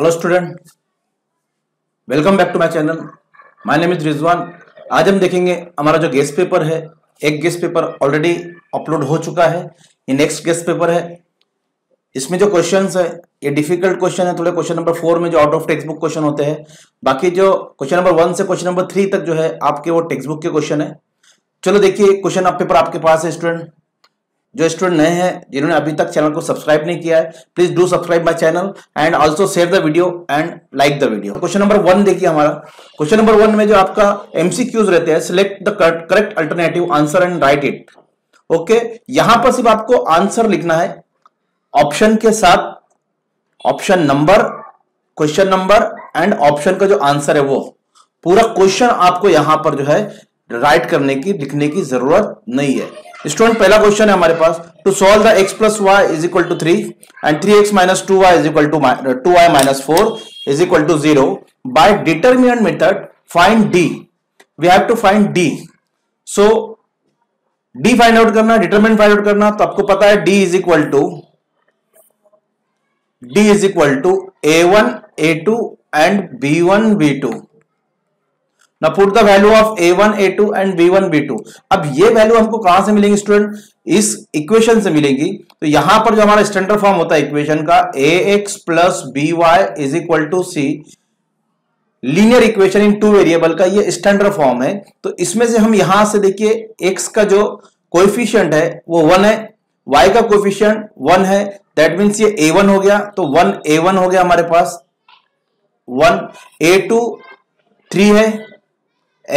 Hello student, welcome back to my channel. My name is Rizwan. आज हम देखेंगे हमारा जो गेस्ट पेपर है, एक गेस्ट पेपर ऑलरेडी अपलोड हो चुका है, ये नेक्स्ट गेस्ट पेपर है। इसमें जो क्वेश्चंस है ये डिफिकल्ट क्वेश्चन है थोड़े, क्वेश्चन नंबर 4 में जो out of text book question होते हैं। बाकी जो क्वेश्चन नंबर 1 से क्वेश्चन नंबर 3 तक जो है आपके वो टेक्स्ट बुक के क्वेश्चन है। चलो देखिए, क्वेश्चन पेपर आपके पास है स्टूडेंट। जो स्टूडेंट नए हैं, जिन्होंने अभी तक चैनल को सब्सक्राइब नहीं किया है, please do subscribe my channel and also share the video and like the video. Question number 1 देखिए हमारा। क्वेश्चन नंबर 1 में जो आपका एमसीक्यूज रहते हैं, select the correct alternative answer and write it. Okay, यहां पर सिर्फ आपको आंसर लिखना है ऑप्शन के साथ, option number, question number and option का जो आंसर है वो पूरा क्वेश्चन आपको यहां पर जो है राइट करने की, लिखने की जरूरत नहीं है। स्टूडेंट पहला क्वेश्चन है हमारे पास, to solve the x plus y is equal to 3 and 3x minus 2y is equal to 2y minus 4 is equal to 0 by determinant method find d। We have to find d, so d find out करना, determinant find out करना। तो आपको पता है d is equal to a1 a2 and b1 b2। Now put the value of a1 a2 and b1 b2। अब ये value हमको कहां से मिलेंगी स्टूडेंट? इस इक्वेशन से मिलेंगी। तो यहां पर जो हमारा स्टैंडर्ड फॉर्म होता है इक्वेशन का, ax plus by is equal to c, linear equation in 2 variable का, ये स्टैंडर्ड फॉर्म है। तो इसमें से हम यहां से देखिए x का जो कोएफिशिएंट है वो 1 है, y का कोएफिशिएंट 1 है, दैट मीन्स ये a1 हो गया, तो 1 a1 हो गया हमारे पास 1, a2 3 है,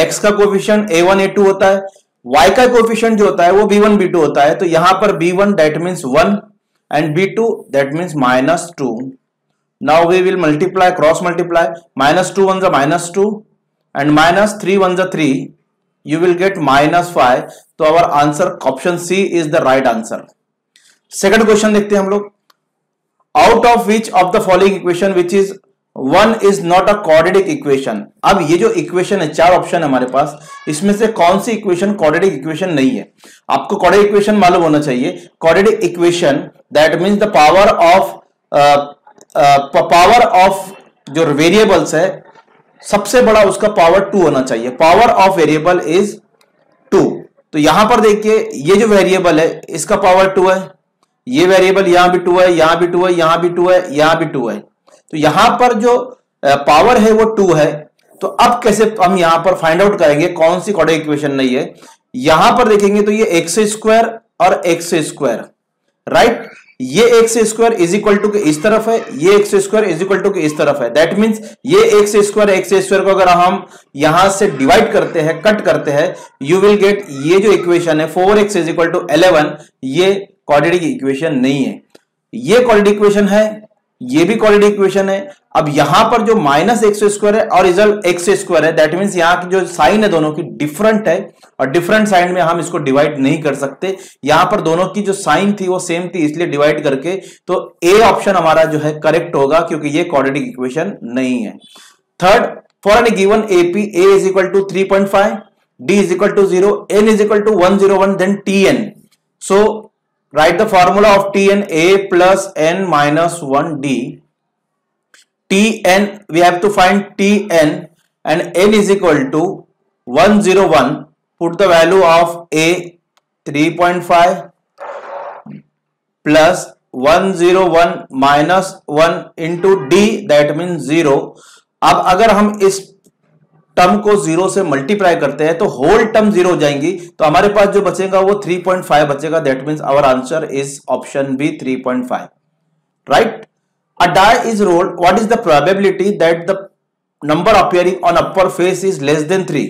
x का कोफिशिएंट a1 a2 होता है, y का कोफिशिएंट जो होता है वो b1 b2 होता है। तो यहां पर b1 that means 1 and b2 that means -2। Now we will multiply, cross multiply, -2 1 -2 and -3 1 3, you will get -5। तो our answer option C is the right answer. Second question देखते हैं हम लोग। Out of which of the following equation which is 1 is not a quadratic equation. अब ये जो equation है, 4 option हमारे पास, इसमें से कौन सी इक्वेशन क्वाड्रेटिक इक्वेशन नहीं है? आपको क्वाड्रेटिक इक्वेशन मालूम होना चाहिए। Quadratic equation that means the power of जो वेरिएबल्स है सबसे बड़ा उसका पावर 2 होना चाहिए। Power of variable is 2। तो यहां पर देखिए ये जो वेरिएबल है इसका पावर 2 है, ये वेरिएबल यहां भी 2 है, यहां भी 2 है, यहां भी 2 है, यहां भी 2 है। तो यहां पर जो पावर है वो 2 है। तो अब कैसे हम यहां पर फाइंड आउट करेंगे कौन सी क्वाड्रेटिक इक्वेशन नहीं है? यहां पर देखेंगे तो ये एक्स स्क्वायर और एक्स स्क्वायर, राइट, ये x square is equal to के इस तरफ है, ये x square is equal to के इस तरफ है। दैट मींस ये एक्स स्क्वायर को अगर हम यहां से डिवाइड करते हैं, कट करते हैं, यू विल गेट ये जो इक्वेशन है 4x इज इक्वल टू 11। ये क्वाड्रेटिक इक्वेशन नहीं है। ये क्वाड्रेटिक इक्वेशन है, ये भी क्वाड्रेटिक इक्वेशन है। अब यहां पर जो माइनस एक्स स्क्वायर है और रिजल्ट एक्स स्क्वायर है, दैट मींस यहां की जो साइन है दोनों की डिफरेंट है और डिफरेंट साइन में हम इसको डिवाइड नहीं कर सकते। यहां पर दोनों की जो साइन थी वो सेम थी, इसलिए डिवाइड करके, तो ए ऑप्शन हमारा जो है करेक्ट होगा क्योंकि ये क्वाड्रेटिक इक्वेशन नहीं है। Third, for an given AP a is equal to 3.5, d is equal to 0, n is equal to 101, then t n. So write the formula of tn, a plus n minus 1d, tn we have to find tn and n is equal to 101, put the value of a 3.5 plus 101 minus 1 into d that means 0। अब अगर हम इस term को 0 से multiply करते हैं तो whole term 0 हो जाएंगी, तो हमारे पास जो बचेगा वो 3.5 बचेगा। That means our answer is option B 3.5, right. A die is rolled, what is the probability that the number appearing on upper face is less than 3।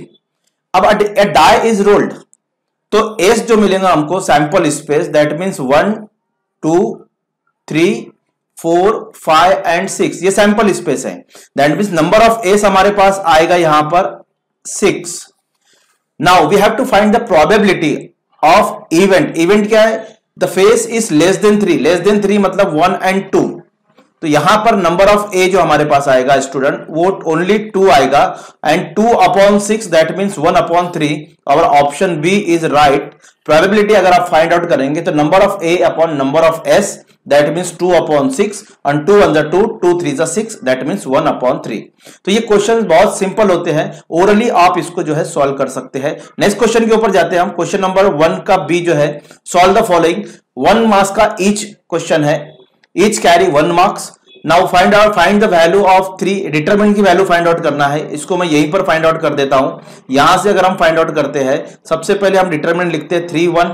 अब अ डाई इज रोल्ड तो एस जो मिलेगा हमको sample space, that means 1 2 3 4 5 and 6, ये sample space है। That means number of S हमारे पास आएगा यहां पर 6। Now we have to find the probability of event. Event क्या है? The face is less than 3, मतलब 1 एंड 2। तो यहां पर नंबर ऑफ ए जो हमारे पास आएगा स्टूडेंट वो ओनली 2 आएगा एंड 2/6 दैट मीन्स 1/3 और option B is right. Probability अगर आप फाइंड आउट करेंगे तो number of A upon number of S that means 2/6 and 2 × 2 2 × 3 = 6 that means 1/3। तो ये क्वेश्चन बहुत सिंपल होते हैं, ओरली आप इसको जो है सॉल्व कर सकते हैं। नेक्स्ट क्वेश्चन के ऊपर जाते हैं हम। क्वेश्चन नंबर 1 का बी जो है सॉल्व द फॉलोइंग 1 मार्क्स का ईच क्वेश्चन है, each carry 1 marks. Now find the value of 3, determinant की वैल्यू फाइंड आउट करना है। इसको मैं यहीं पर फाइंड आउट कर देता हूं। यहां से अगर हम फाइंड आउट करते हैं, सबसे पहले हम डिटरमिनेंट लिखते हैं 3 1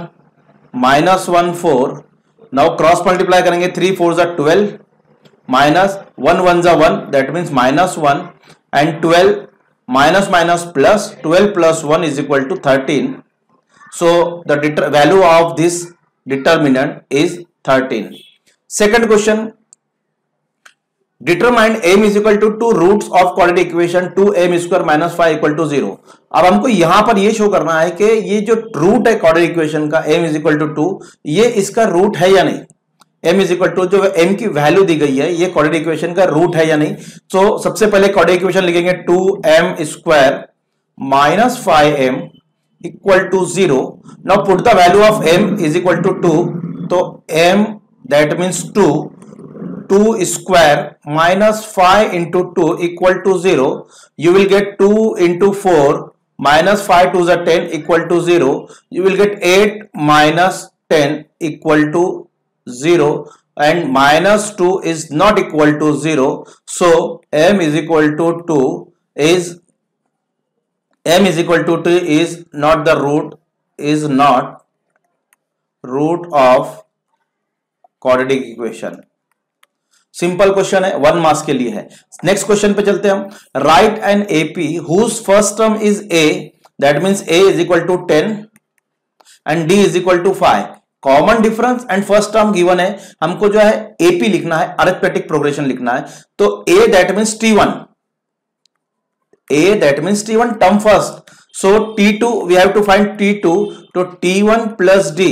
-1 4। नाउ क्रॉस मल्टीप्लाई करेंगे 3 4 = 12 -1 1 = 1 that means -1 and 12 -- plus 12 + 1 = 13। So the value of this determinant is 13। Second question, determine m = 2 roots of quadratic equation 2m² - 5 = 0। अब हमको यहां पर ये शो करना है कि ये जो रूट है क्वाड्रेटिक इक्वेशन का m = 2 ये इसका रूट है या नहीं। m = जो m की वैल्यू दी गई है ये क्वाड्रेटिक इक्वेशन का रूट है या नहीं। तो सबसे पहले क्वाड्रेटिक इक्वेशन लिखेंगे 2m² - 5m = 0। Now put the value of m = 2 तो m that means 2 2² - 5 × 2 = 0। You will get 2 × 4 - 5 × 10 = 0। You will get 8 - 10 = 0 and -2 ≠ 0। So m = 2 is not the root, is not root of quadratic equation. Simple question है, 1 marks के लिए है। Next question पे चलते हैं हम। Write an AP whose first term is a that means a = 10 and d = 5। Common difference and first term given है। हमको जो है एपी लिखना है, अरिथमेटिक प्रोग्रेशन लिखना है। तो a that means t1, a that means t1 term first. So t2 we have to find t2 तो t1 + d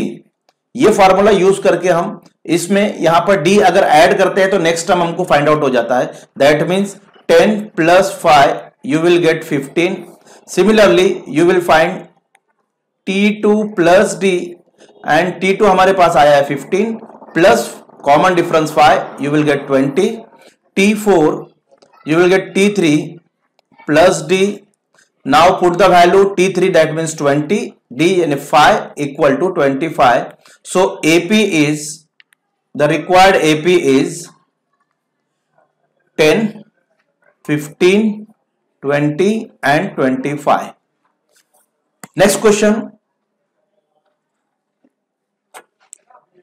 ये फार्मूला यूज करके हम इसमें यहां पर d अगर ऐड करते हैं तो नेक्स्ट टर्म हमको फाइंड आउट हो जाता है that means 10 + 5 you will get 15। Similarly you will find t2 + d and t2 हमारे पास आया है 15 plus common difference 5 you will get 20। t4 you will get t3 + d। Now put the value t3 that means 20 d यानी 5 = 25। So AP is the required AP is 10, 15, 20 and 25. Next question.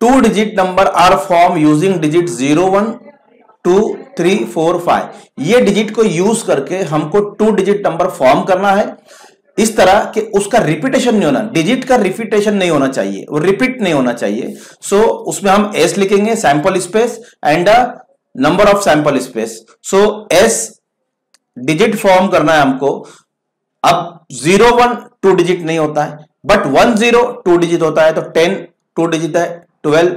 2-digit number are formed using digit 0, 1, 2, 3, 4, 5। ये digit को use करके हमको 2-digit number form करना है इस तरह कि उसका रिपीटेशन नहीं होना, डिजिट का रिपीटेशन नहीं होना चाहिए, वो रिपीट नहीं होना चाहिए। सो उसमें हम एस लिखेंगे sample space and number of sample space. So S digit form करना है हमको। अब 0 1 2 डिजिट नहीं होता है बट 1 0 2 डिजिट होता है तो 10 2 डिजिट है, 12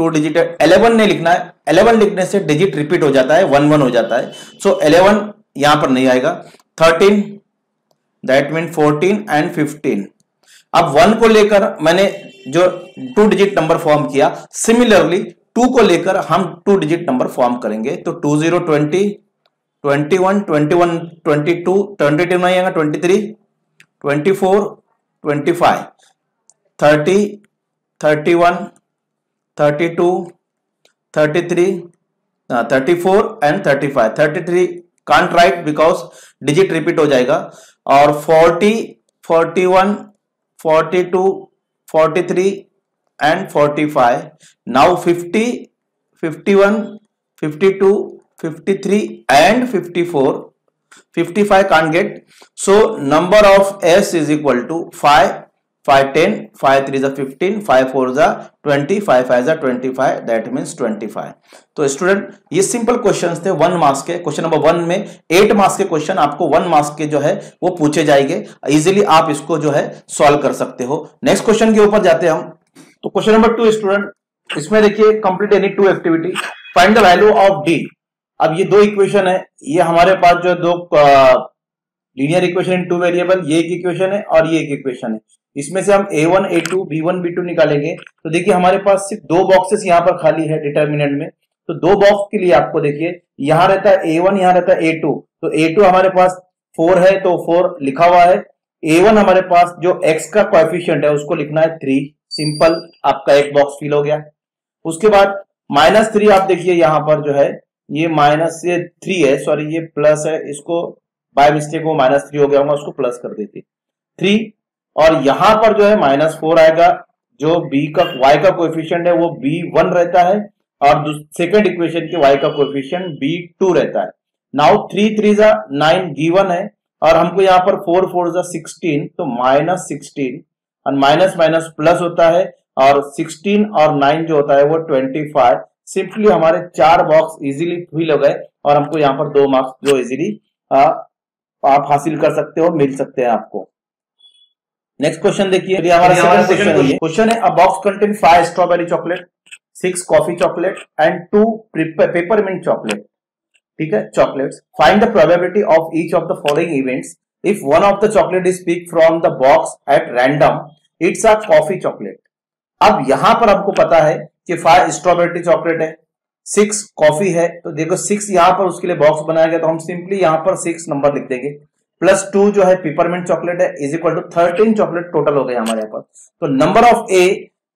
2 डिजिट है, 11 नहीं लिखना है। 11 लिखने से डिजिट रिपीट हो जाता है, 1 1 हो जाता है। सो 11 यहां पर नहीं आएगा। 13 दैट मीन 14 एंड 15। अब 1 को लेकर मैंने जो 2 डिजिट नंबर फॉर्म किया, सिमिलरली 2 को लेकर हम 2 डिजिट नंबर फॉर्म करेंगे। तो 20 20, 21 21, 22 22 नहीं आएगा, 23 24 25, 30 31 32 33 34 and 35। 33 can't write because digit repeat हो जाएगा। और 40 41 42 43 and 45। Now 50 51 52 53 and 54 55 can't get. So number of s = 5, 5 10, 5 3 15, 5 4 20, 5 5 25 that means 25। तो स्टूडेंट ये सिंपल क्वेश्चंस थे 1 मार्क्स के। क्वेश्चन नंबर 1 में 8 मार्क्स के क्वेश्चन आपको 1 मार्क्स के जो है वो पूछे जाएंगे। इजीली आप इसको जो है सॉल्व कर सकते हो। नेक्स्ट क्वेश्चन के ऊपर जाते हैं हम। तो क्वेश्चन नंबर 2 स्टूडेंट, इसमें देखिए complete any 2 activity, find the value of D. अब ये दो इक्वेशन है, ये हमारे पास जो दो linear equation in two variable, ये एक इक्वेशन है और ये एक इक्वेशन है। इसमें से हम a1, a2, b1, b2 निकालेंगे। तो देखिए हमारे पास सिर्फ दो बॉक्सेस यहाँ पर खाली है डिटर्मिनेंट में। तो दो बॉक्स के लिए आपको देखिए यहाँ रहता है a1, यहाँ रहता है a2। तो a2 हमारे पास 4 है तो 4 लिखा हुआ है। a1 हमारे पास जो x का कोएफिशिएंट है उसको लिखना है 3। सिंपल, आपका एक बॉक्स फिल हो गया। उसके बाद -3 आप देखिए यहाँ पर जो है ये माइनस 3 है, सॉरी ये प्लस है, इसको बाय मिस्टेक वो -3 हो गया होगा, उसको प्लस कर देते 3। और यहां पर जो है -4 आएगा, जो b का y का कोएफिशिएंट है वो b1 रहता है और सेकंड इक्वेशन के y का कोएफिशिएंट b2 रहता है। नाउ 3 3 9 गिवन है और हमको यहाँ पर 4 4 16 तो -16 और माइनस माइनस प्लस होता है और 16 और 9 जो होता है वो 25। सिंपली हमारे 4 बॉक्स इजीली फिल हो गए और हमको यहाँ पर 2 मार्क्स जो इजीली आप हासिल कर सकते हो, मिल सकते हैं आपको। नेक्स्ट क्वेश्चन देखिए, हमारा सेकंड क्वेश्चन है। A box contain 5 strawberry chocolate, 6 coffee chocolate and 2 peppermint chocolate, ठीक है, chocolates. Find the probability of each of the following events if one of the chocolate is picked from the box at random, it's a coffee chocolate. अब यहां पर हमको पता है कि 5 strawberry chocolate है, 6 कॉफी है, तो देखो 6 यहाँ पर उसके लिए बॉक्स बनाया गया तो हम सिंपली यहाँ पर 6 नंबर लिख देंगे। प्लस 2 जो है पेपरमेंट चॉकलेट है is equal to 13 chocolate total हो गए हमारे यहाँ पर। तो नंबर ऑफ ए,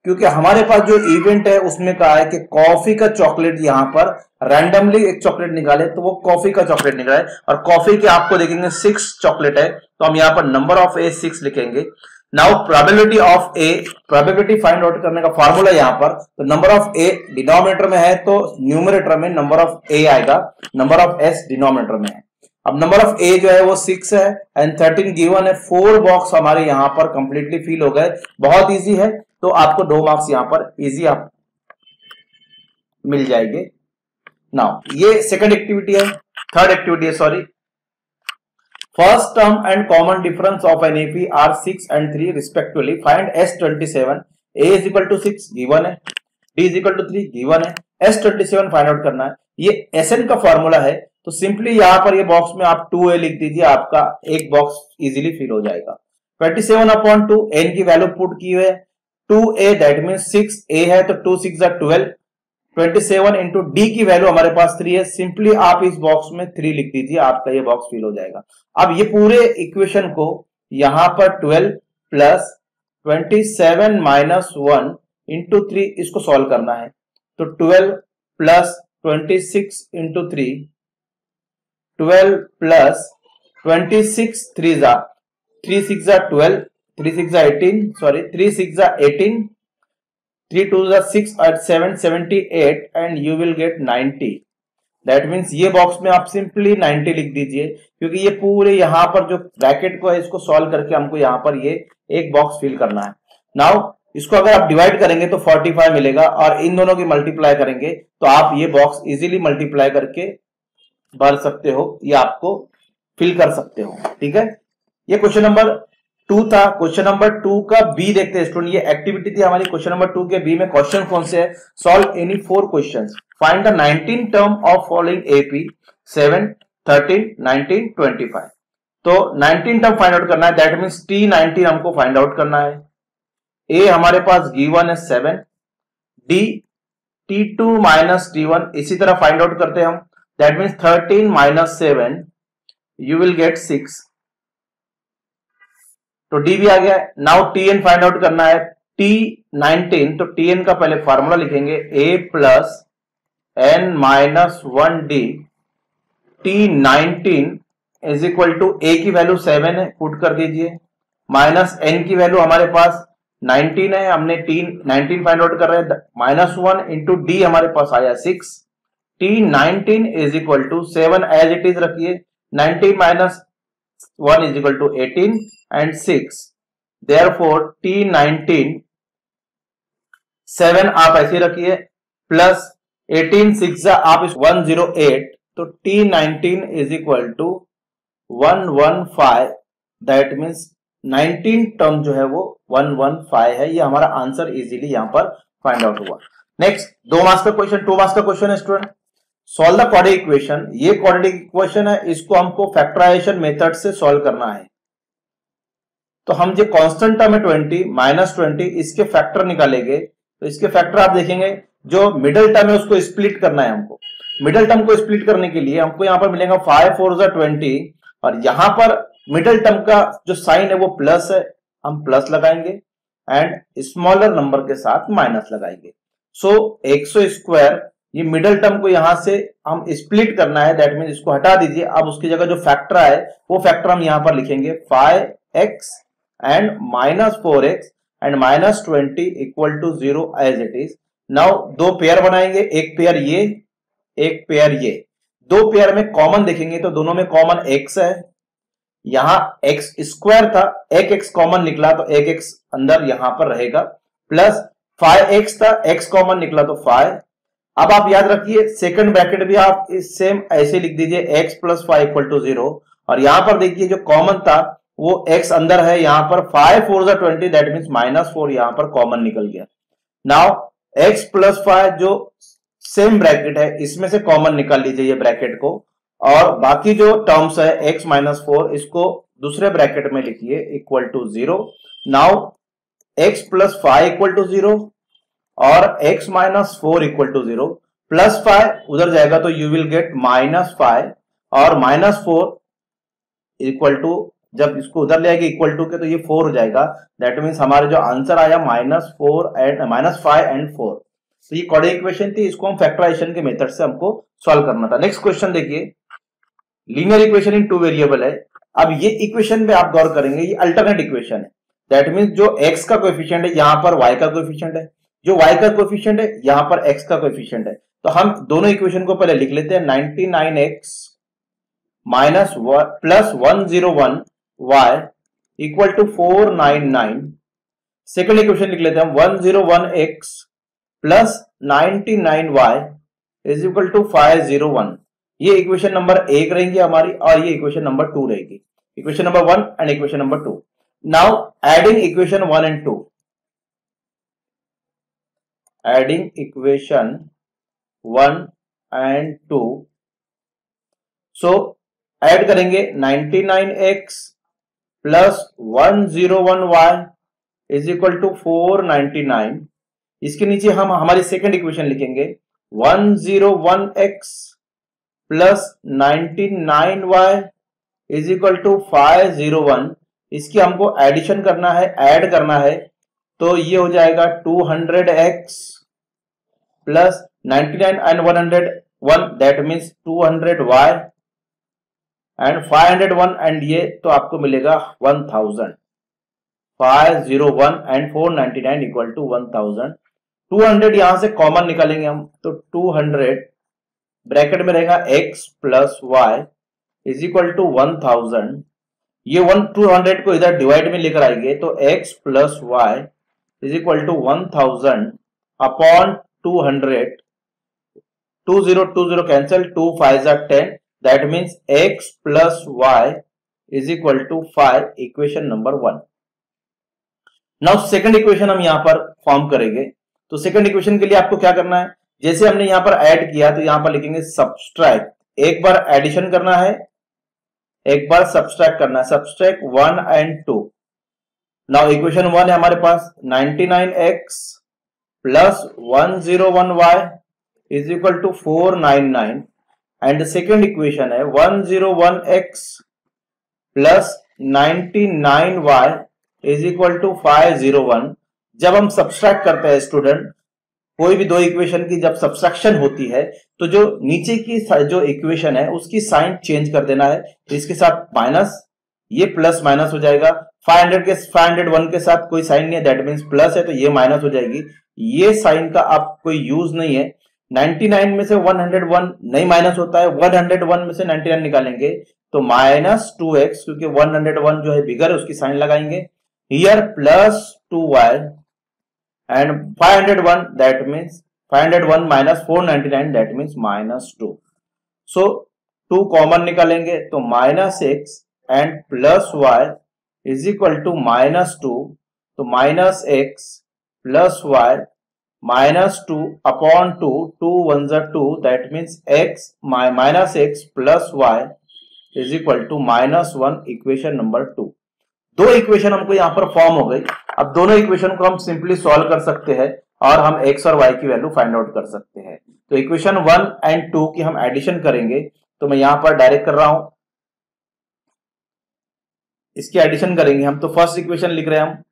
क्योंकि हमारे पास जो इवेंट है उसमें कहा है कि कॉफी का चॉकलेट, यहाँ पर रैंडमली एक चॉकलेट निकाले तो वो कॉफी का चॉकलेट निकाले और कॉफी के आपको देखेंगे 6 चॉकलेट है तो हम यहाँ पर नंबर ऑफ ए 6 लिखेंगे। Now probability of A, probability find out करने का फार्मूला यहाँ पर, तो नंबर ऑफ ए डिनोमिनेटर में है तो न्यूमरेटर में नंबर ऑफ ए आएगा, नंबर ऑफ एस डिनोमिनेटर में है। अब नंबर ऑफ ए जो है वो 6 है एंड 13 गिवन है, 4 बॉक्स हमारे यहाँ पर कंप्लीटली फिल हो गए, बहुत इजी है। तो आपको 2 मार्क्स यहाँ पर इजी आप मिल जाएंगे। नाउ ये सेकंड एक्टिविटी है, थर्ड एक्टिविटी है, sorry. First term and common difference of an AP are 6 and 3 respectively, find S27। A is equal to 6 given है, D is equal to 3 given है, S27 find out करना है। ये SN का formula है तो simply यहाँ पर ये बॉक्स में आप 2a लिख दीजिए, आपका एक बॉक्स इजीली फिल हो जाएगा। 27/2 n की वैल्यू पुट की है 2a दैट मींस 6a है तो 2 6 12, 27 इंटू d की वैल्यू हमारे पास 3 है, सिंपली आप इस बॉक्स में 3 लिख दीजिए, आपका ये बॉक्स फिल हो जाएगा। अब ये पूरे इक्वेशन को यहाँ पर 12 + 27 - 1 इंटू 3 इसको सॉल्व करना है। तो 12 + 26 × 3, 12 + 26, 3 6 12, 3 6 18, सॉरी 3 6 18, 3 2 6 और 7 78 and you will get 90। That means ये बॉक्स में आप सिंपली 90 लिख दीजिए क्योंकि ये पूरे यहाँ पर जो ब्रैकेट को है इसको सॉल्व करके हमको यहाँ पर ये एक बॉक्स फिल करना है। नाउ इसको अगर आप डिवाइड करेंगे तो 45 मिलेगा और इन दोनों की मल्टीप्लाई करेंगे तो आप ये बॉक्स इजीली मल्टीप्लाई करके भर सकते हो या आपको फिल कर सकते हो, ठीक है। ये क्वेश्चन नंबर 2 था। क्वेश्चन नंबर 2 का बी देखते हैं स्टूडेंट। ये एक्टिविटी थी हमारी क्वेश्चन नंबर 2 के बी में। क्वेश्चन कौन से है? Solve any 4 questions, find the 19 term of following AP 7 13 19 25। तो 19 टर्म फाइंड आउट करना है, दैट मीन्स T19 हमको फाइंड आउट करना है। ए हमारे पास गिवन है 7, डी T2 - T1 इसी तरह फाइंड आउट करते हैं हम, that means 13 - 7 you will get 6, तो d भी आ गया। now tn फाइंड आउट करना है, t19 तो tn का पहले फार्मूला लिखेंगे a + n - 1d, t19 is equal to a की वैल्यू 7 है पुट कर दीजिए, माइनस n की वैल्यू हमारे पास 19 है, हमने t19 फाइंड आउट कर रहे हैं, -1 इंटू d हमारे पास आया 6, T19 is equal to 7 as it is रखिए, 19 - 1 is equal to 18 and 6, therefore T19 7 आप ऐसे रखिए प्लस 18 6 आप इस 108, तो T19 is equal to 115, that means 19 term जो है वो 115 है। ये हमारा आंसर इजीली यहाँ पर फाइंड आउट हुआ। नेक्स्ट 2 मार्क्स का क्वेश्चन, 2 मार्क्स का क्वेश्चन है student. Solve the quadratic equation, ये क्वाड्रेटिक इक्वेशन है, इसको हमको फैक्टराइजेशन मेथड से सॉल्व करना है। तो हम जो कांस्टेंट टर्म है 20 माइनस 20 इसके फैक्टर निकालेंगे। तो इसके फैक्टर आप देखेंगे जो मिडिल टर्म है उसको स्प्लिट करना है हमको। मिडिल टर्म को स्प्लिट करने के लिए हमको यहाँ पर मिलेगा 5 4 20, और यहाँ पर मिडिल टर्म का जो साइन है वो प्लस है, हम प्लस लगाएंगे एंड स्मॉलर नंबर के साथ माइनस लगाएंगे। सो 100 स्क्वायर, ये मिडिल टर्म को यहां से हम स्प्लिट करना है, दैट मीन इसको हटा दीजिए। अब उसकी जगह जो फैक्टर है वो फैक्टर हम यहां पर लिखेंगे 5x and minus 4x and minus 20 equal to 0 as it is. Now दो पेयर बनाएंगे, एक पेयर ये, एक पेयर ये। दो पेयर में कॉमन देखेंगे तो दोनों में कॉमन x है। यहाँ x स्क्वायर था, एक x कॉमन निकला तो एक x अंदर यहां पर रहेगा, प्लस 5x था, x कॉमन निकला तो 5। अब आप याद रखिए सेकंड ब्रैकेट भी आप इस सेम ऐसे लिख दीजिए, x प्लस 5 इक्वल टू 0। और यहां पर देखिए जो कॉमन था वो x अंदर है, यहां पर 5 4 20, दैट मीन्स माइनस 4 यहां पर कॉमन निकल गया। नाउ x प्लस 5 जो सेम ब्रैकेट है इसमें से कॉमन निकाल लीजिए ये ब्रैकेट को, और बाकी जो टर्म्स है x माइनस 4 इसको दूसरे ब्रैकेट में लिखिए equal to 0। Now x plus 5 equal to 0 और x minus 4 equal to 0, plus 5 उधर जाएगा तो यू विल गेट माइनस 5 और माइनस 4 इक्वल टू, जब इसको उधर ले आएगी इक्वल टू के तो ये 4 हो जाएगा, दैट मीन्स हमारा जो आंसर आया माइनस 5 एंड 4। तो ये क्वाड्रेटिक इक्वेशन थी, इसको हम फैक्टराइजेशन के मेथड से हमको सॉल्व करना था। नेक्स्ट क्वेश्चन देखिए, लीनियर इक्वेशन इन 2 वेरिएबल है। अब ये इक्वेशन पे आप गौर करेंगे, ये अल्टरनेट इक्वेशन है, दैट मीन्स जो x का कोएफिशिएंट है यहाँ पर y का कोएफिशिएंट है, जो y का कोएफिशिएंट है यहाँ पर x का कोएफिशिएंट है। तो हम दोनों इक्वेशन को पहले लिख लेते हैं, 99x minus plus 101y equal to 499। Second equation लिख लेते हैं हम, 101x plus 99y is equal to 501। ये इक्वेशन नंबर 1 रहेंगी हमारी और ये इक्वेशन नंबर 2 रहेगी, equation number 1 and equation number 2। Now adding equation 1 and 2, so add करेंगे 99x plus 101y is equal to 499। इसके नीचे हम हमारी सेकेंड इक्वेशन लिखेंगे, 101x plus 99y is equal to 501। इसकी हमको एडिशन करना है, ऐड करना है, तो ये हो जाएगा 200x plus 99 and 101, that means 200y and 501 and ये तो आपको मिलेगा 1000। 501 एंड 499 इक्वल टू 1000। 200 यहां से कॉमन निकालेंगे हम, तो 200 ब्रैकेट में रहेगा x plus y is equal to 1000। ये 200 को इधर डिवाइड में लेकर आएंगे तो x plus y is equal to 1000 upon 200। 20 20 cancel, 2 5 10, that means x plus y is equal to 5, equation number 1। Now second equation हम यहाँ पर फॉर्म करेंगे, तो सेकेंड इक्वेशन के लिए आपको क्या करना है, जैसे हमने यहां पर ऐड किया तो यहां पर लिखेंगे सब्सट्रैक्ट। एक बार एडिशन करना है, एक बार सब्सट्रैक्ट करना है, सब्सट्रैक्ट 1 एंड 2। नाउ इक्वेशन 1 है हमारे पास, 99x plus 101y is equal to 499 and second equation है 101x plus 99y is equal to 501। जब हम सब्सट्रैक्ट करते हैं स्टूडेंट, कोई भी दो इक्वेशन की जब सब्सट्रैक्शन होती है तो जो नीचे की जो इक्वेशन है उसकी साइन चेंज कर देना है, तो इसके साथ माइनस, ये प्लस माइनस हो जाएगा। 501 के साथ कोई साइन नहीं है, दैट मीन्स प्लस है तो ये माइनस हो जाएगी, ये साइन का आप कोई यूज नहीं है। 99 में से 101 नहीं माइनस होता है, 101 में से 99 निकालेंगे तो माइनस 2x, क्योंकि 101 जो है बिगर है उसकी साइन लगाएंगे। Here plus 2y and 501, that means 501 minus 499, that means minus 2. So 2 common निकालेंगे तो minus 6 and plus y is equal to minus 2, तो minus x plus y minus 2 upon 2, 2 ones are 2, that means x minus x plus y is equal to minus 1, equation number 2। दो equation हमको यहाँ पर form हो गई। अब दोनों equation को हम सिंपली सॉल्व कर सकते हैं और हम x और y की वैल्यू फाइंड आउट कर सकते हैं। तो इक्वेशन 1 एंड 2 की हम एडिशन करेंगे, तो मैं यहाँ पर डायरेक्ट कर रहा हूं, इसकी एडिशन करेंगे हम। तो फर्स्ट इक्वेशन लिख रहे हैं हम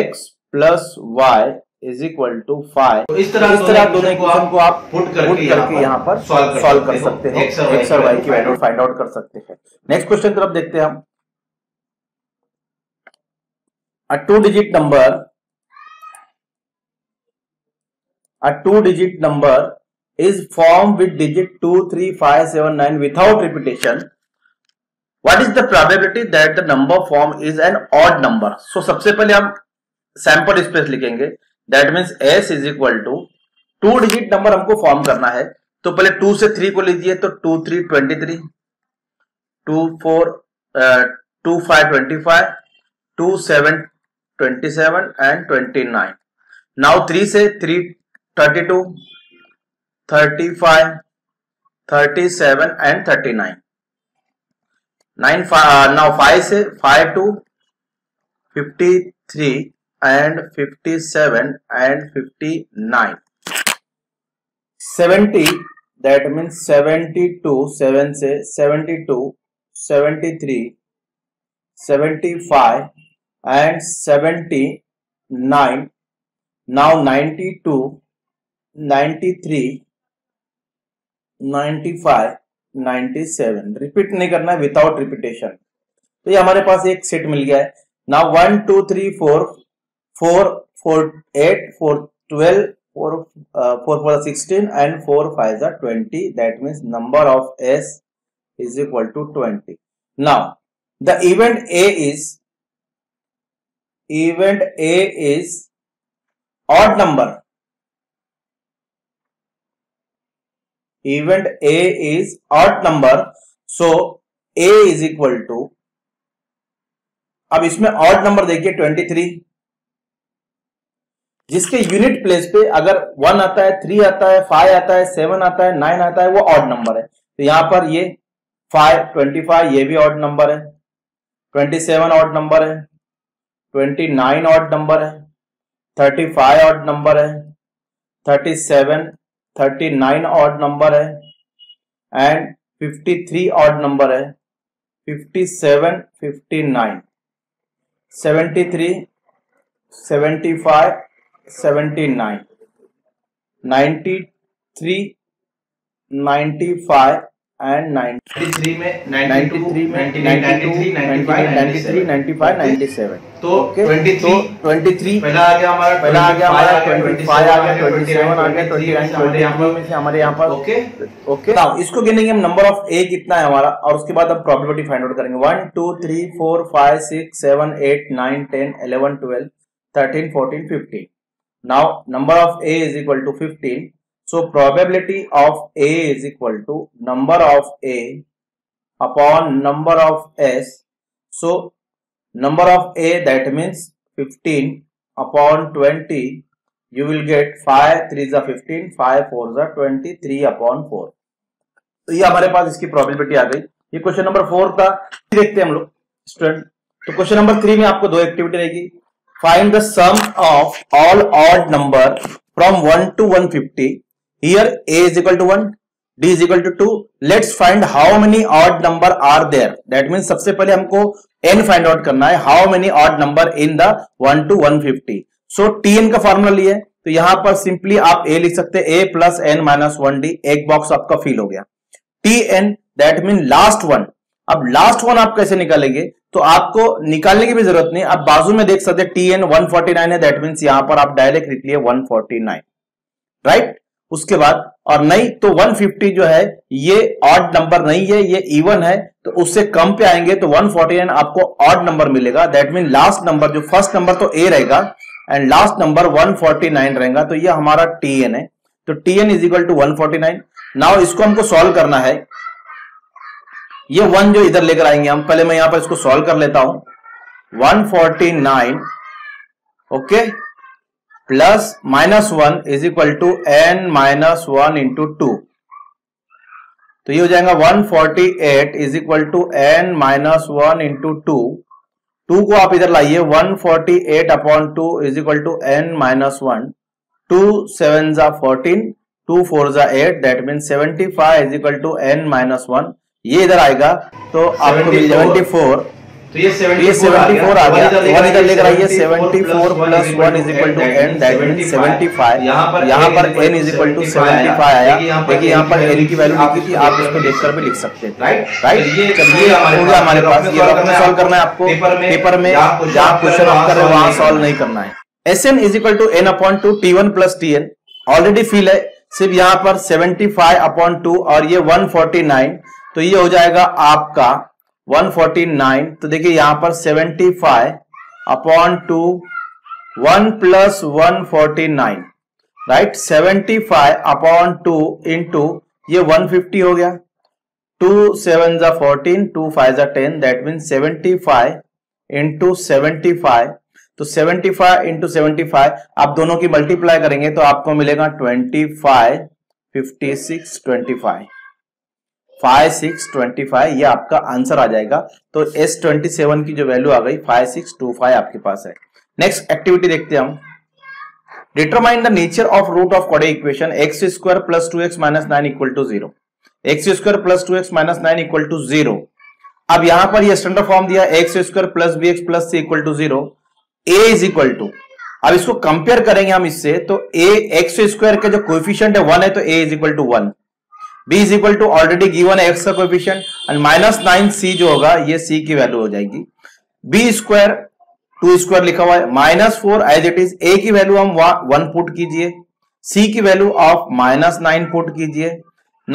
x plus y is equal to 5। तो इस तरह दोनों इक्वेशन को आप पुट करके यहाँ पर सॉल्व कर सकते हैं, एक्स और वाई की वैल्यू फाइंड आउट कर सकते हैं। नेक्स्ट क्वेश्चन तरफ देखते हैं हम। A 2 digit number is formed with digit 2, 3, 5, 7, 9 without repetition. What is the probability that the number formed is an odd number? So सबसे पहले हम सैंपल स्पेस लिखेंगे, that means S is equal to 2 digit number हमको form करना है। तो पहले 2 से 3 को लीजिए, तो 2, 3, 23, 2, 4, 25, 25, 2, 7, 27 एंड 29। नाउ 3 से 3, 32, 35, 37 एंड 39। नाउ 5 से 5 to 53 and 57 and 59, 70, that means 72, 7 से 72, 73, 75 and 79. Now 92, 93, 95, 97. रिपीट नहीं करना है, विदाउट रिपीटेशन। तो ये हमारे पास एक सेट मिल गया है। Now 1, 2, 3, 4, 4, 4, 8, 4, 12, 4, 4, 16 and 4, 5, 20. That means number of S is equal to 20. Now the event A is odd number. Event A is odd number, so A is equal to, अब इसमें ऑड नंबर देखिए 23, जिसके यूनिट प्लेस पे अगर 1 आता है, 3 आता है, 5 आता है, 7 आता है, 9 आता है, वो ऑड नंबर है। तो यहां पर ये 5, 25 ये भी ऑड नंबर है, 27 ऑड नंबर है, 29 ऑड नंबर है, 35 ऑड नंबर है, 37, 39 ऑड नंबर है एंड 53 ऑड नंबर है, 57, 59, 73, 75, 79, 93, 95 and 93 में 92, 93, 95, 97. तो 23 पहला आ गया हमारा, 25 आ गया, 27 आ गया, 29 हमारे यहाँ पर। ओके, नाउ इसको गिनेंगे हम, नंबर ऑफ ए कितना है हमारा, और उसके बाद हम प्रोबेबिलिटी फाइंड आउट करेंगे। 1, 2, 3, 4, 5, 6, 7, 8, 9, 10, 11, 12, 13, 14, 15. Now number of A is equal to 15. So probability of A is equal to number of A upon number of S. So number of A, that means 15 upon 20, you will get 5 3s are 15, 5 4s are 20, 3 upon 4. तो ये हमारे पास इसकी probability आ गई। ये question number 4 था। देखते हैं हम लोग स्टूडेंट, तो क्वेश्चन नंबर 3 में आपको दो एक्टिविटी रहेगी। Find the sum of all odd number from 1 to 150। Here A is equal to 1, D is equal to 2। Let's find how many odd number are there, that means सबसे पहले हमको n find out करना है, how many odd number in the 1 to 150। So tn का formula लिए, तो यहाँ पर सिंपली आप a लिख सकते हैं, a plus N minus 1d। एक बॉक्स आपका फिल हो गया। tn that mean last one. अब लास्ट वन आप कैसे निकालेंगे, तो आपको निकालने की भी जरूरत नहीं, आप बाजू में देख सकते हैं tn 149 है, दैट मीन्स यहाँ पर आप डायरेक्ट लिख लिए 149, राइट। उसके बाद और नहीं तो 150 जो है ये ऑड नंबर नहीं है, ये इवन है, तो उससे कम पे आएंगे तो 149 आपको ऑड नंबर मिलेगा। दैट मीन लास्ट नंबर, जो फर्स्ट नंबर तो ए रहेगा एंड लास्ट नंबर 149 रहेगा। तो ये हमारा tn है, तो tn is equal to 149। Now इसको हमको सॉल्व करना है। ये 1 जो इधर लेकर आएंगे हम, पहले मैं यहां पर इसको सॉल्व कर लेता हूं। 149, okay, plus minus one is equal to n minus one into two, तो ये हो जाएगा 148 is equal to n minus one into two. Two को आप इधर लाइए, 148 upon two is equal to n minus one. 2 7s are 14, 2 4s are 8, that mean 75 is equal to n minus one. ये इधर आएगा तो आपको 74, तो ये 74 आ गया। वन इधर लेकर आइए, 74 plus 1 is equal to n, that mean 75। यहाँ पर एन इज इक्वल टू 75 आया। देखिए यहाँ पर एन की वैल्यू लिखी थी, आप इसको देखकर भी लिख सकते हैं, राइट। चलिए हमारे पास ये सॉल्व करना है आपको पेपर में, जहाँ क्वेश्चन आप कर रहे हो वहाँ सॉल्व नहीं करना है। S N is equal to N upon two T one plus T N already fill है, सिर्फ यहाँ पर 75 अपॉन टू और ये 149, तो ये हो जाएगा आपका 149। तो देखिए यहाँ पर 75 upon two 1 plus 149, right. 75 upon two into ये 150 हो गया, 2 7s are 14, 2 5s are 10, that mean 75 into 75। तो 75 इंटू 75 आप दोनों की मल्टीप्लाई करेंगे तो आपको मिलेगा 25, 56, 25, 5625। ये आपका आंसर आ जाएगा। तो S27 की जो वैल्यू आ गई 5625 आपके पास है। नेक्स्ट एक्टिविटी देखते हैं हम। Determine the nature of root of quadratic equation x square plus 2x minus 9 equal to 0। X square plus 2x minus 9 equal to 0। अब यहां पर ये स्टैंडर्ड फॉर्म दिया, x square plus b x plus c equal to 0, a is equal to. अब इसको compare करेंगे हम इससे, तो ए एक्स स्क्वायर के जो कोएफिशिएंट है 1 है, तो a is equal to 1। b is equal to already given है एक्स का कोएफिशिएंट, एंड माइनस 9c जो होगा ये c की वैल्यू हो जाएगी। b स्क्वायर 2 स्क्वायर लिखा हुआ है, minus 4 as it is. a की वैल्यू हम 1 पुट कीजिए, c की वैल्यू ऑफ माइनस 9 पुट कीजिए।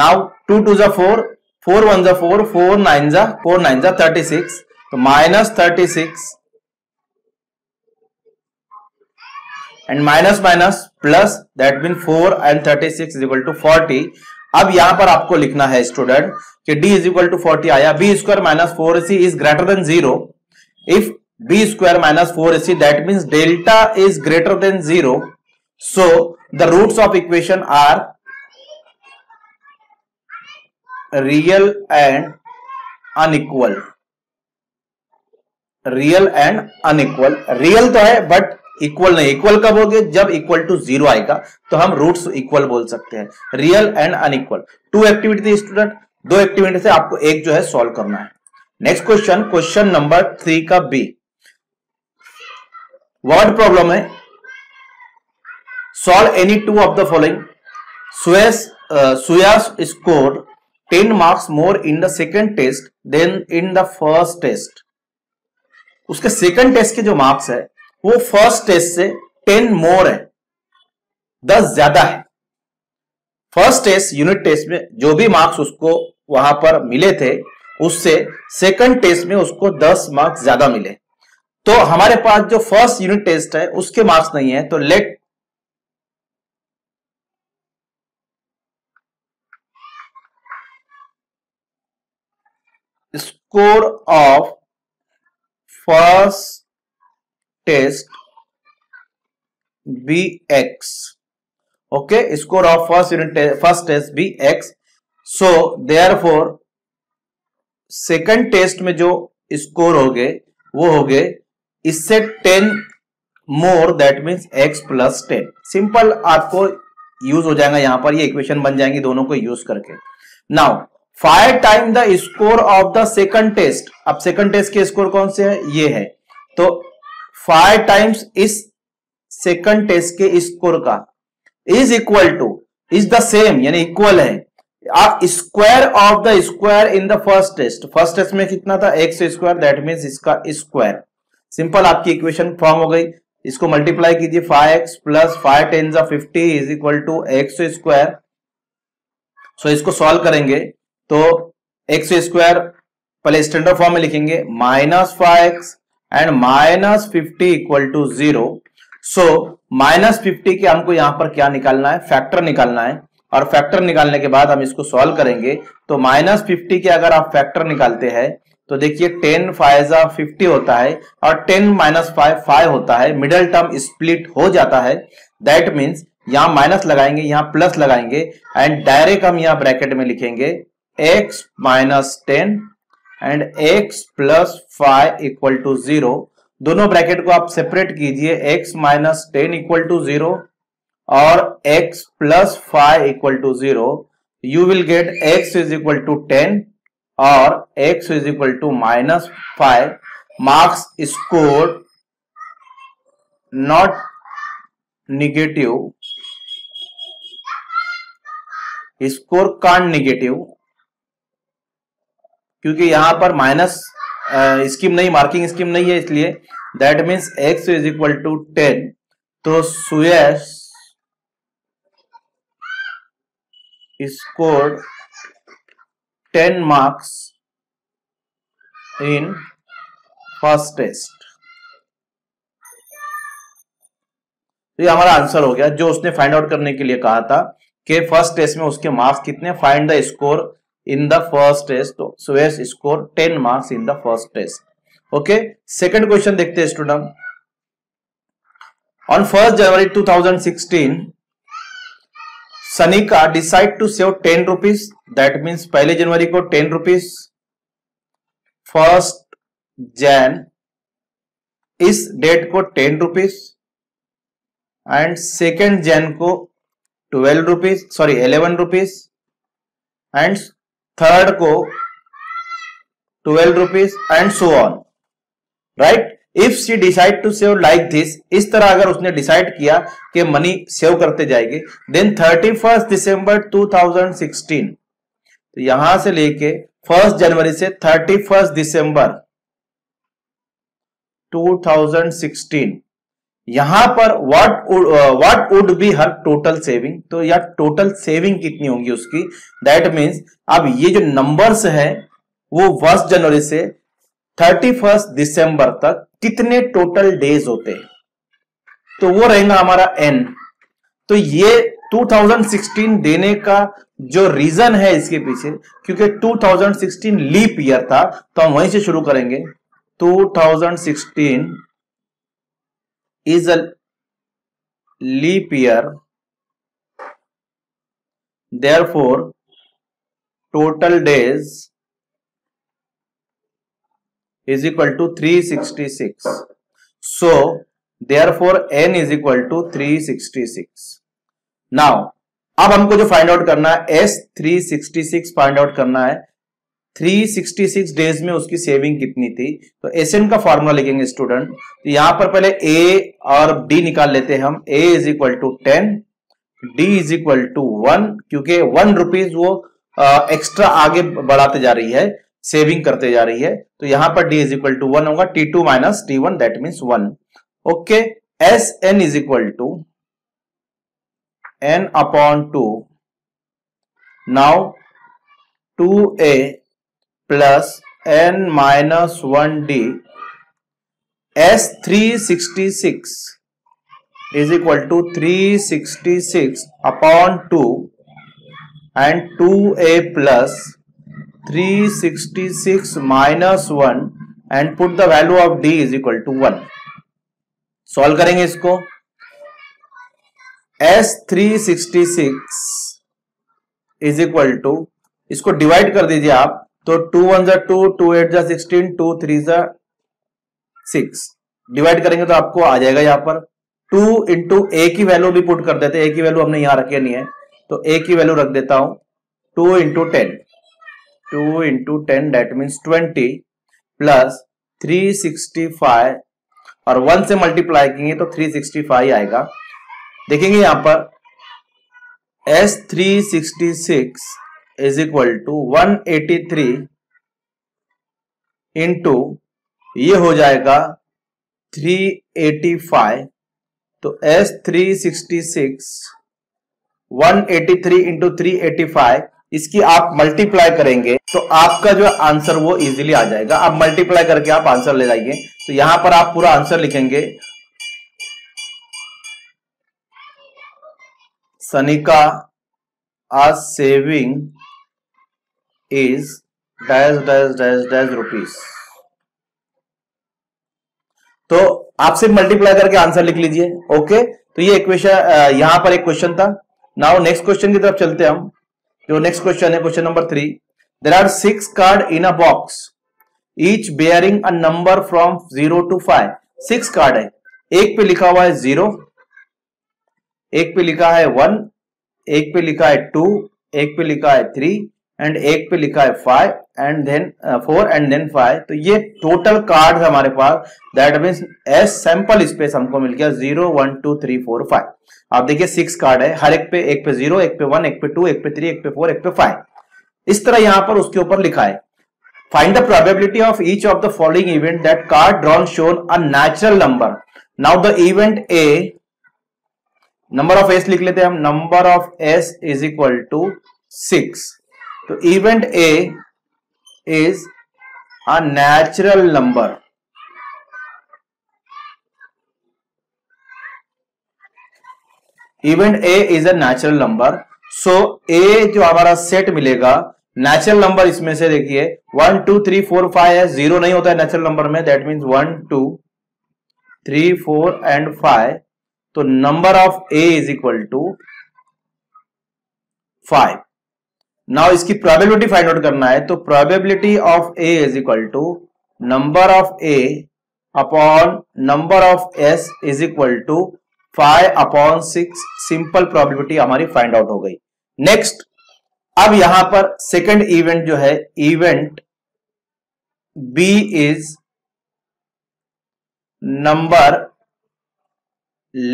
Now 2 2s are 4, 4 1s are 4, 4 9s are 36, तो minus 36 and minus minus plus, that mean 4 and 36 is equal to 40। अब यहां पर आपको लिखना है स्टूडेंट कि d इज इक्वल टू 40 आया। B square minus 4ac is greater than 0 if b square minus 4ac, that means delta is greater than 0। So the roots of equation are real and unequal. Real and unequal, real तो है but equal नहीं। Equal कब हो गए? जब equal to 0 आएगा तो हम रूट्स इक्वल बोल सकते हैं। Real and unequal. 2 एक्टिविटी थी स्टूडेंट, 2 एक्टिविटी से आपको एक जो है सॉल्व करना है। नेक्स्ट क्वेश्चन, क्वेश्चन नंबर 3 का बी। वर्ड प्रॉब्लम है, solve any 2 of the following. Suyash score 10 marks more in the second test than in the first test. उसके सेकेंड टेस्ट के जो मार्क्स है वो फर्स्ट टेस्ट से 10 मोर है, 10 ज्यादा है। फर्स्ट टेस्ट यूनिट टेस्ट में जो भी मार्क्स उसको वहां पर मिले थे उससे सेकंड टेस्ट में उसको 10 मार्क्स ज्यादा मिले। तो हमारे पास जो फर्स्ट यूनिट टेस्ट है उसके मार्क्स नहीं है, तो let score of first test be x. Okay, score of first test be x. So therefore second test में जो स्कोर हो गए वो हो गए इससे 10 more, that means x plus 10। Simple आपको यूज हो जाएगा यहां पर, ये इक्वेशन बन जाएंगी दोनों को यूज करके। Now 5 time the score of the second test. अब सेकंड टेस्ट के स्कोर कौन से है? ये है, तो 5 टाइम्स इस सेकंड टेस्ट के स्कोर का is equal to, is the same यानी इक्वल है। आप square of the square in the first test, first test में कितना था? एक्स स्क्वायर, दैट मीन्स इसका स्क्वायर। सिंपल आपकी इक्वेशन फॉर्म हो गई। इसको मल्टीप्लाई कीजिए, 5x plus 5 10s are 50 is equal to x square. So इसको सॉल्व करेंगे तो एक्स स्क्वायर पहले स्टैंडर्ड फॉर्म में लिखेंगे, minus 5x and minus 50 equal to 0। So minus 50 के हमको यहां पर क्या निकालना है? फैक्टर निकालना है, और फैक्टर निकालने के बाद हम इसको सॉल्व करेंगे। तो माइनस 50 के अगर आप फैक्टर निकालते हैं तो देखिए 10 5 50 होता है और 10 - 5 5 होता है। मिडल टर्म स्प्लिट हो जाता है, दैट मीन्स यहाँ माइनस लगाएंगे, यहाँ प्लस लगाएंगे एंड डायरेक्ट हम यहाँ ब्रैकेट में लिखेंगे x - 10 and x + 5 equal to 0। दोनों ब्रैकेट को आप सेपरेट कीजिए, x - 10 इक्वल टू 0 और x + 5 equal to 0। You will get x is equal to 10 और x is equal to -5। Marks score not negative, score can't negative, क्योंकि यहां पर minus scheme नहीं, मार्किंग स्कीम नहीं है, इसलिए that means x is equal to 10। तो Suyash scored 10 marks in first test. तो ये हमारा आंसर हो गया जो उसने फाइंड आउट करने के लिए कहा था कि फर्स्ट टेस्ट में उसके मार्क्स कितने, find the score in the first test. तो Suyash score 10 marks in the first test. Okay, second question देखते हैं student. On 1 January 2016 Sanika decide to save 10 rupees. That means 1 जनवरी को 10 रुपीज। 1 जन इस डेट को 10 रुपीज एंड 2 जन को 12 rupees, sorry 11 rupees and 3rd को 12 rupees and so on, right. If she decide to save like this, इस तरह अगर उसने डिसाइड किया कि मनी सेव करते जाएगी, देन 31 दिसंबर 2016, तो यहां से लेके 1 जनवरी से 31 दिसंबर 2016, यहां पर what would be her total saving. तो यार टोटल सेविंग कितनी होंगी उसकी, दैट मीन्स अब ये जो नंबर्स है वो 1 जनवरी से 31 दिसंबर तक कितने टोटल डेज होते हैं, तो वो रहेगा हमारा n। तो ये 2016 देने का जो रीजन है इसके पीछे, क्योंकि 2016 लीप ईयर था, तो हम वहीं से शुरू करेंगे। 2016 is a leap year, therefore total days is equal to 366. So therefore n is equal to 366. Now अब हमको जो फाइंड आउट करना है S366 फाइंड आउट करना है। 366 डेज में उसकी सेविंग कितनी थी, तो एसएन का फॉर्मूला लिखेंगे स्टूडेंट। तो यहां पर पहले ए और डी निकाल लेते हैं हम। ए is equal to 10, d is equal to 1, क्योंकि 1 रुपीज वो एक्स्ट्रा आगे बढ़ाते जा रही है, सेविंग करते जा रही है, तो यहां पर डी इज इक्वल टू 1 होगा। T2 - T1 that means 1। Okay, S N is equal to n/2। Now 2a + n - 1d, S366 is equal to 366/2 and 2a + 366 - 1 and put the value of d is equal to 1। Solve करेंगे इसको। S366 is equal to, इसको divide कर दीजिए आप, तो 2 1 2, 2 8 16, 2 3 6। Divide करेंगे तो आपको आ जाएगा यहाँ पर 2 into a की वैल्यू भी पुट कर देते हैं, a की वैल्यू हमने यहाँ रखी नहीं है, तो a की वैल्यू रख देता हूं 2 into 10, 2 into 10 that means 20 plus 365 और 1 से मल्टीप्लाई करेंगे तो 365 आएगा। देखेंगे यहाँ पर S366 is equal to 183 into ये हो जाएगा 385, तो S366 183 into 385, इसकी आप मल्टीप्लाई करेंगे तो आपका जो आंसर वो इजीली आ जाएगा। आप मल्टीप्लाई करके आप आंसर ले जाइए, तो यहां पर आप पूरा आंसर लिखेंगे। सनिका आज saving is dash dash dash dash rupees. तो आप सिर्फ मल्टीप्लाई करके आंसर लिख लीजिए। ओके, तो ये इक्वेशन, यहां पर एक क्वेश्चन था। नाउ नेक्स्ट क्वेश्चन की तरफ चलते हैं हम। जो नेक्स्ट क्वेश्चन है, question number 3। There are 6 card in a box each bearing a number from 0 to 5। 6 card है, एक पे लिखा हुआ है 0, एक पे लिखा है 1, एक पे लिखा है 2, एक पे लिखा है 3 एंड एक पे लिखा है 5 एंड देन 4 एंड देन 5। तो ये टोटल कार्ड्स हमारे पास, that means S sample space हमको मिल गया 0 1 2 3 4 5। आप देखिए 6 कार्ड है, हर एक पे 0, एक पे 1, एक पे 2, एक पे 3, एक पे 4, एक पे 5, इस तरह यहां पर उसके ऊपर लिखा है find the probability of each of the following event that card drawn shown a natural number. Now the event A, number of S लिख लेते हैं हम, number of S is equal to 6। तो event A is a natural number. Event A is a natural number. So A जो हमारा set मिलेगा natural number, इसमें से देखिए 1 2 3 4 5 है, 0 नहीं होता है नेचुरल नंबर में, दैट मीन्स 1 2 3 4 एंड 5। तो number of A is equal to 5। नाउ इसकी प्रोबेबिलिटी फाइंड आउट करना है, तो probability of A is equal to number of A upon number of S is equal to 5/6। Simple probability हमारी find out हो गई। Next, अब यहां पर सेकंड इवेंट जो है, event B is number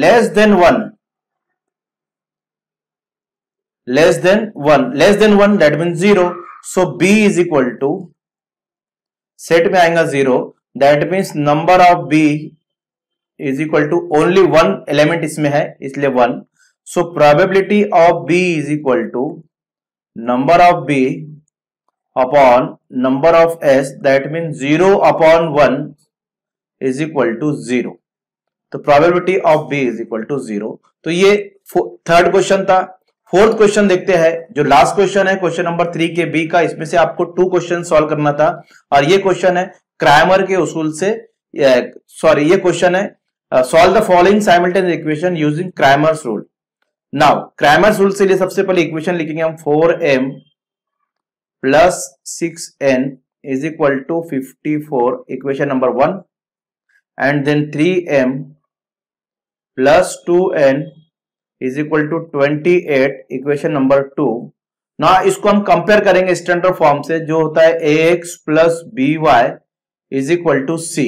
less than one, that means 0। So B is equal to, set में आएगा 0, that means number of B is equal to, only 1 element इसमें है इसलिए 1। So probability of B is equal to number of B upon number of S, that means 0/1 = 0। तो probability of B is equal to 0। तो ये third question था। Fourth question देखते हैं, जो लास्ट क्वेश्चन है, क्वेश्चन नंबर 3 के बी का। इसमें से आपको 2 क्वेश्चन सॉल्व करना था और ये क्वेश्चन है क्रैमर के उसूल से, सॉरी ये क्वेश्चन है solve the following simultaneous equation using Cramer's rule. Now Cramer's rule से लिए सबसे पहले इक्वेशन लिखेंगे हम, 4m + 6n = 54, equation number 1 and then 3m + 2n = 28, equation number 2। ना इसको हम कंपेयर करेंगे स्टैंडर्ड फॉर्म से, जो होता है ax + by = c।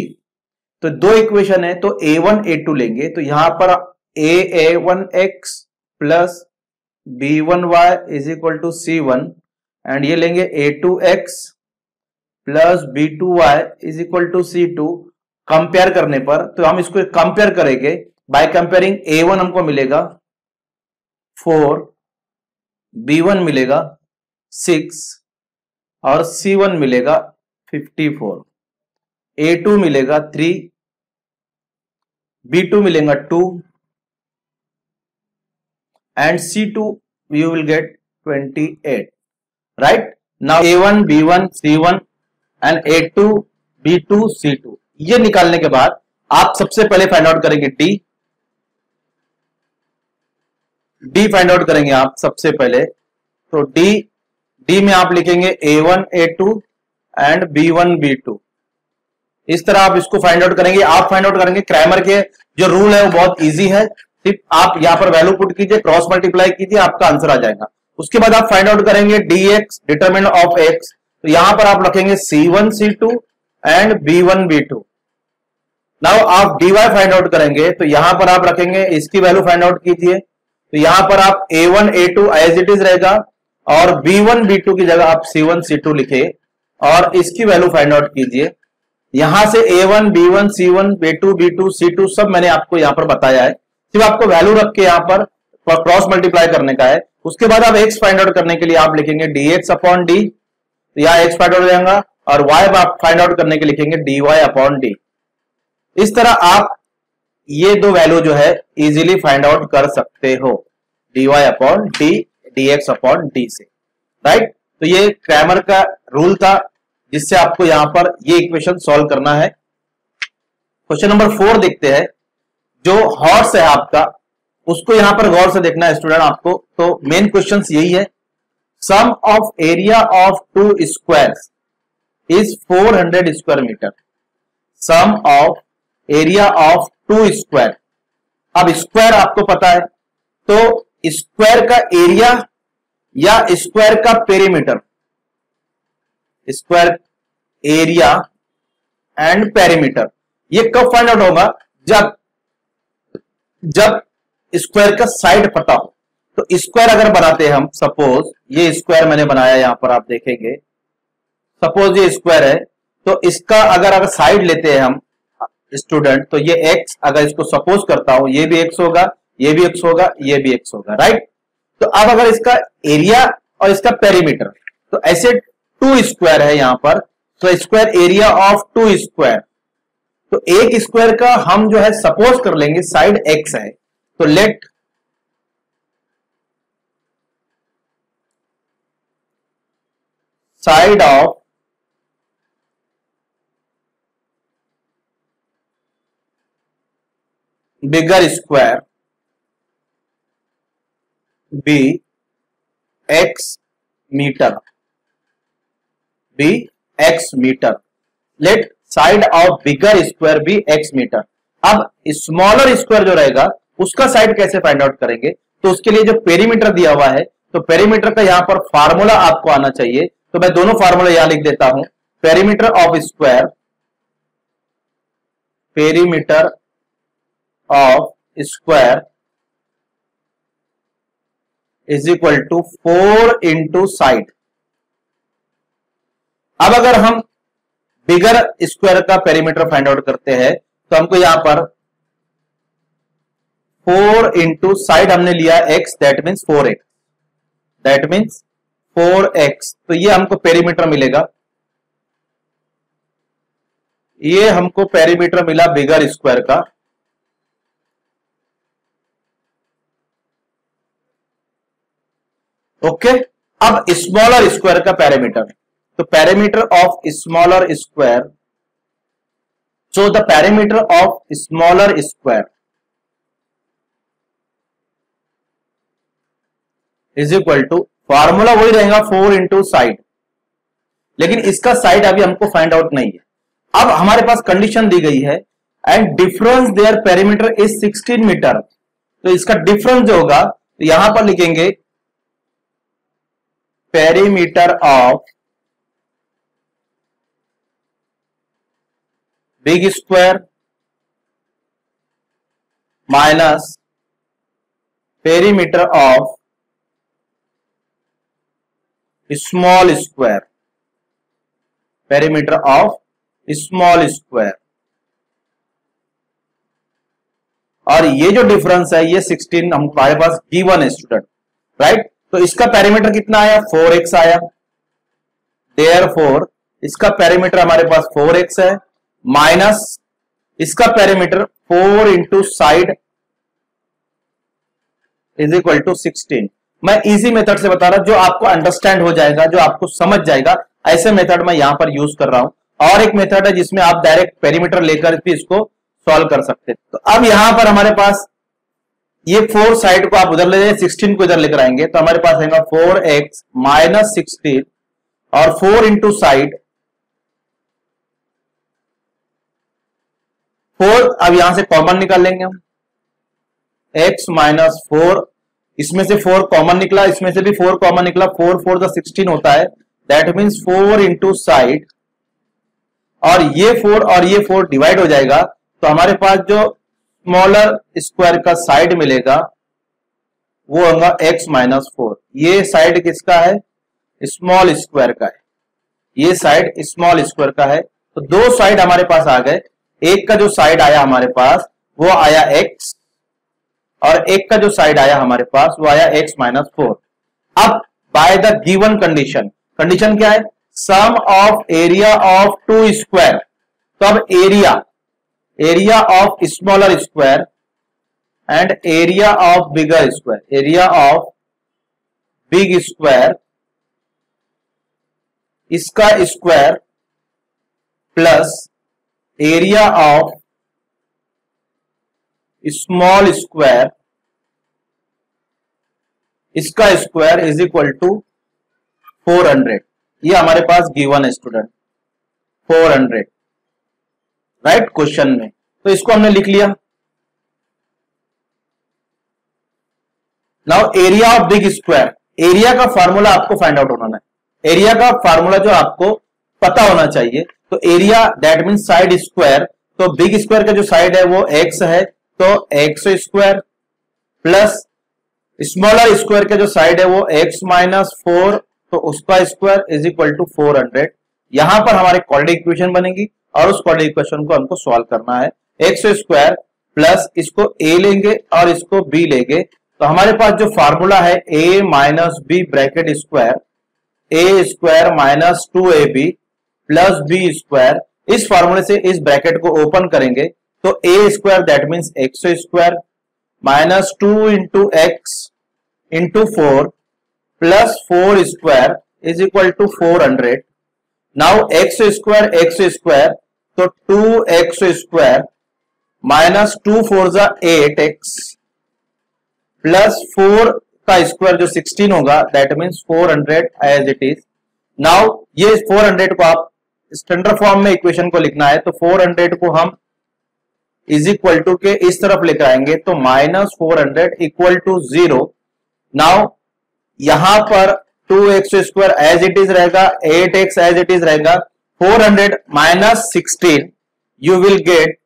तो 2 इक्वेशन है, तो a1 a2 लेंगे। तो यहां पर a1x + b1y = c1 एंड ये लेंगे a2x + b2y = c2। कंपेयर करने पर, तो हम इसको कंपेयर करेंगे, बाय कंपेयरिंग a1 हमको मिलेगा 4, b1 मिलेगा 6 और c1 मिलेगा 54, a2 मिलेगा 3, b2 मिलेगा 2 and c2 you will get 28। Right, now a1 b1 c1 and a2 b2 c2। ये निकालने के बाद आप सबसे पहले फाइंड आउट करेंगे डी फाइंड आउट करेंगे आप सबसे पहले। तो डी में आप लिखेंगे a1 a2 and b1 b2। इस तरह आप इसको फाइंड आउट करेंगे। आप फाइंड आउट करेंगे क्रैमर के जो रूल है वो बहुत इजी है, सिर्फ आप यहां पर वैल्यू पुट कीजिए, क्रॉस मल्टीप्लाई कीजिए, आपका आंसर आ जाएगा। उसके बाद आप फाइंड आउट करेंगे dx, डिटरमिनेंट ऑफ x। तो यहां पर आप रखेंगे c1 c2 and b1 b2। Now आप dy फाइंड आउट करेंगे, तो यहां पर आप रखेंगे, इसकी वैल्यू फाइंड आउट कीजिए। तो यहां पर आप a1 a2 as it is रहेगा और b1 b2 की जगह आप c1 c2 लिखे और इसकी वैल्यू फाइंड आउट कीजिए। यहां से a1 b1 c1 b2 b2 c2 सब मैंने आपको यहां पर बताया है, सिर्फ आपको वैल्यू रख के यहां पर क्रॉस मल्टीप्लाई करने का है। उसके बाद आप x फाइंड आउट करने के लिए आप लिखेंगे dx/d, तो यहाँ x फाइंड आउट हो जाएगा और y आप फाइंड आउट करने के लिखेंगे dy/d। इस तरह आप ये 2 वैल्यू जो है इजीली फाइंड आउट कर सकते हो dy/d, dx/d से। राइट, तो ये क्रैमर का रूल था जिससे आपको यहां पर ये इक्वेशन सॉल्व करना है। क्वेश्चन नंबर 4 देखते हैं। जो हॉर्स है आपका उसको यहां पर गौर से देखना है स्टूडेंट आपको। तो मेन क्वेश्चन यही है, sum of area of two squares is 400 square metre. Sum of area of two square, अब स्क्वायर आपको पता है तो स्क्वायर का एरिया या स्क्वायर का perimeter, square area and perimeter ये कब फाइंड आउट होगा, जब जब स्क्वायर का साइड पता हो। तो स्क्वायर अगर बनाते हैं हम, सपोज ये स्क्वायर मैंने बनाया यहां पर आप देखेंगे, सपोज ये स्क्वायर है तो इसका अगर साइड लेते हैं हम स्टूडेंट, तो ये x, अगर इसको सपोज करता हूं ये भी x होगा, ये भी x होगा, ये भी x होगा, राइट। तो अब अगर इसका एरिया और इसका पेरीमीटर, तो ऐसे टू स्क्वायर है यहां पर, तो square area of two square, तो एक स्क्वायर का हम जो है सपोज कर लेंगे साइड x है, तो let side of bigger square be x metre, be x metre, let side of bigger square be x metre. अब स्मॉलर स्क्वायर जो रहेगा उसका साइड कैसे फाइंड आउट करेंगे, तो उसके लिए जो पेरीमीटर दिया हुआ है, तो पेरीमीटर का यहां पर फार्मूला आपको आना चाहिए। तो मैं दोनों फार्मूला यहां लिख देता हूं, perimeter of square, perimeter of square is equal to 4 into side. अब अगर हम बिगर स्क्वायर का पेरीमीटर फाइंड आउट करते हैं तो हमको यहां पर 4 इंटू साइड हमने लिया x, that means 4x, that means 4x, तो ये हमको पेरीमीटर मिलेगा, ये हमको पेरीमीटर मिला बिगर स्क्वायर का। ओके अब स्मॉलर स्क्वायर का पैरामीटर, तो parameter of smaller square, so the parameter of smaller square is equal to, formula वही रहेगा 4 इंटू साइड, लेकिन इसका साइड अभी हमको फाइंड आउट नहीं है। अब हमारे पास कंडीशन दी गई है and difference their parameter is 16 metre, तो इसका डिफरेंस जो होगा, तो यहां पर लिखेंगे perimeter of big square minus perimeter of small square, perimeter of small square, और ये जो डिफरेंस है ये 16 हमारे पास गिवन है स्टूडेंट, राइट। तो इसका पैरामीटर कितना आया, 4x आया, देयरफॉर इसका पैरामीटर हमारे पास 4x है माइनस इसका parameter 4 into side is equal to 16। मैं इजी मेथड से बता रहा हूं जो आपको अंडरस्टैंड हो जाएगा, जो आपको समझ जाएगा, ऐसे मेथड मैं यहां पर यूज कर रहा हूं। और एक मेथड है जिसमें आप डायरेक्ट पैरामीटर लेकर भी इसको सॉल्व कर सकते हैं। तो अब यहां पर हमारे पास ये 4 साइड को आप उधर ले जाए, 16 को इधर लेकर आएंगे, तो हमारे पास रहेगा 4x माइनस 16 और 4 इंटू साइड 4, अब यहां से कॉमन निकाल लेंगे हम, x माइनस 4, इसमें से 4 कॉमन निकला, इसमें से भी 4 कॉमन निकला, 4 4 16 होता है, दैट मीन्स 4 इंटू साइड, और ये 4 और ये 4 डिवाइड हो जाएगा, तो हमारे पास जो स्मॉलर स्क्वायर का साइड मिलेगा वो होगा x माइनस 4। ये साइड किसका है, स्मॉल स्क्वायर का है, ये साइड स्मॉल स्क्वायर का है। तो दो साइड हमारे पास आ गए, एक का जो साइड आया हमारे पास वो आया x, और एक का जो साइड आया हमारे पास वो आया x माइनस 4। अब by the given condition, condition क्या है, sum of area of two square, तो अब area, area of smaller square and area of bigger square, area of big square इसका square plus area of small square इसका square is equal to 400। ये हमारे पास given है student 400 right question में, तो इसको हमने लिख लिया। Now area of big square, area का फार्मूला आपको फाइंड आउट होना है, एरिया का फार्मूला जो आपको पता होना चाहिए। तो area that mean side square, तो बिग स्क्वायर का जो साइड है वो x है, तो x square plus smaller square का जो साइड है वो x माइनस 4 तो उसका स्क्वायर इज इक्वल टू 400। यहां पर हमारे क्वाड्रेटिक इक्वेशन बनेगी और उस क्वाड्रेटिक इक्वेशन को हमको सॉल्व करना है। एक्स स्क्वायर प्लस इसको a लेंगे और इसको b लेंगे, तो हमारे पास जो फार्मूला है a minus b bracket square a square minus 2ab plus b square, इस फार्मूले से इस ब्रैकेट को ओपन करेंगे तो a square that means x square minus 2 into x into 4 plus 4 square is equal to 400। Now x square तो 2 x square minus 2 four जा 8 x plus 4 का स्क्वायर जो 16 होगा that means 400 as it is. Now ये 400 को आप standard form में equation को लिखना है, तो 400 को हम इज इक्वल टू के इस तरफ लेकर आएंगे तो माइनस 400 इक्वल टू 0। नाउ यहां पर 2x square as it is रहेगा, 8x एज इट इज रहेगा, 400 minus 16 you will get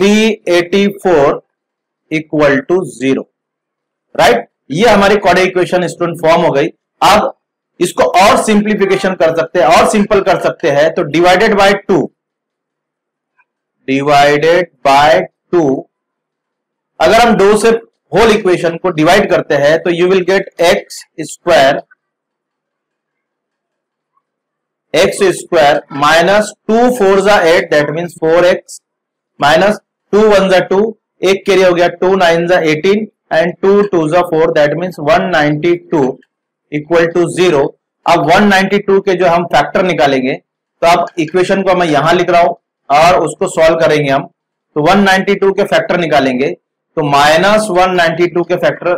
384 equal to 0 right. ये हमारी क्वाड्रेटिक इक्वेशन स्टूडेंट फॉर्म हो गई। अब इसको और सिंप्लीफिकेशन कर सकते हैं और सिंपल कर सकते हैं, तो डिवाइडेड बाय टू अगर हम 2 से होल इक्वेशन को डिवाइड करते हैं तो you will get x square minus 2 four जा 8 that means 4x minus 2 one जा 2 एक कैरी हो गया 2 नाइन जा 18 एंड 2 टू जा 4 दैट मीन्स 192 इक्वल टू 0। अब 192 के जो हम फैक्टर निकालेंगे तो अब इक्वेशन को मैं यहां लिख रहा हूं और उसको सॉल्व करेंगे हम, तो 192 के फैक्टर निकालेंगे तो माइनस 192 के फैक्टर।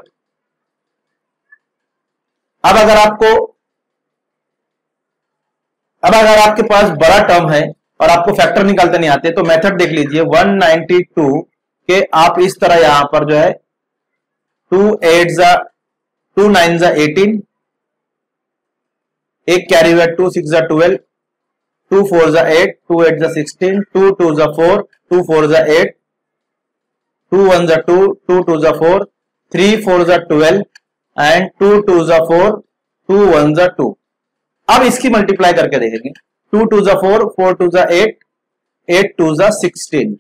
अब अगर आपके पास बड़ा टर्म है और आपको फैक्टर निकालते नहीं आते तो मेथड देख लीजिए 192 के आप इस तरह यहां पर जो है 2 नाइन जा 18 एक कैरी हुआ 2 सिक्स जा 12 2 फोर जा 8 2 एट जा 16 2 टू जा 4 2 फोर जा 8 2 वन जा 2 2 टू जा 4 3 फोर जा 12 एंड 2 टू जा 4 2 वन जा 2। अब इसकी मल्टीप्लाई करके देखेंगे 2 टू जा 4 4 टू जा 8 8 टू जा 16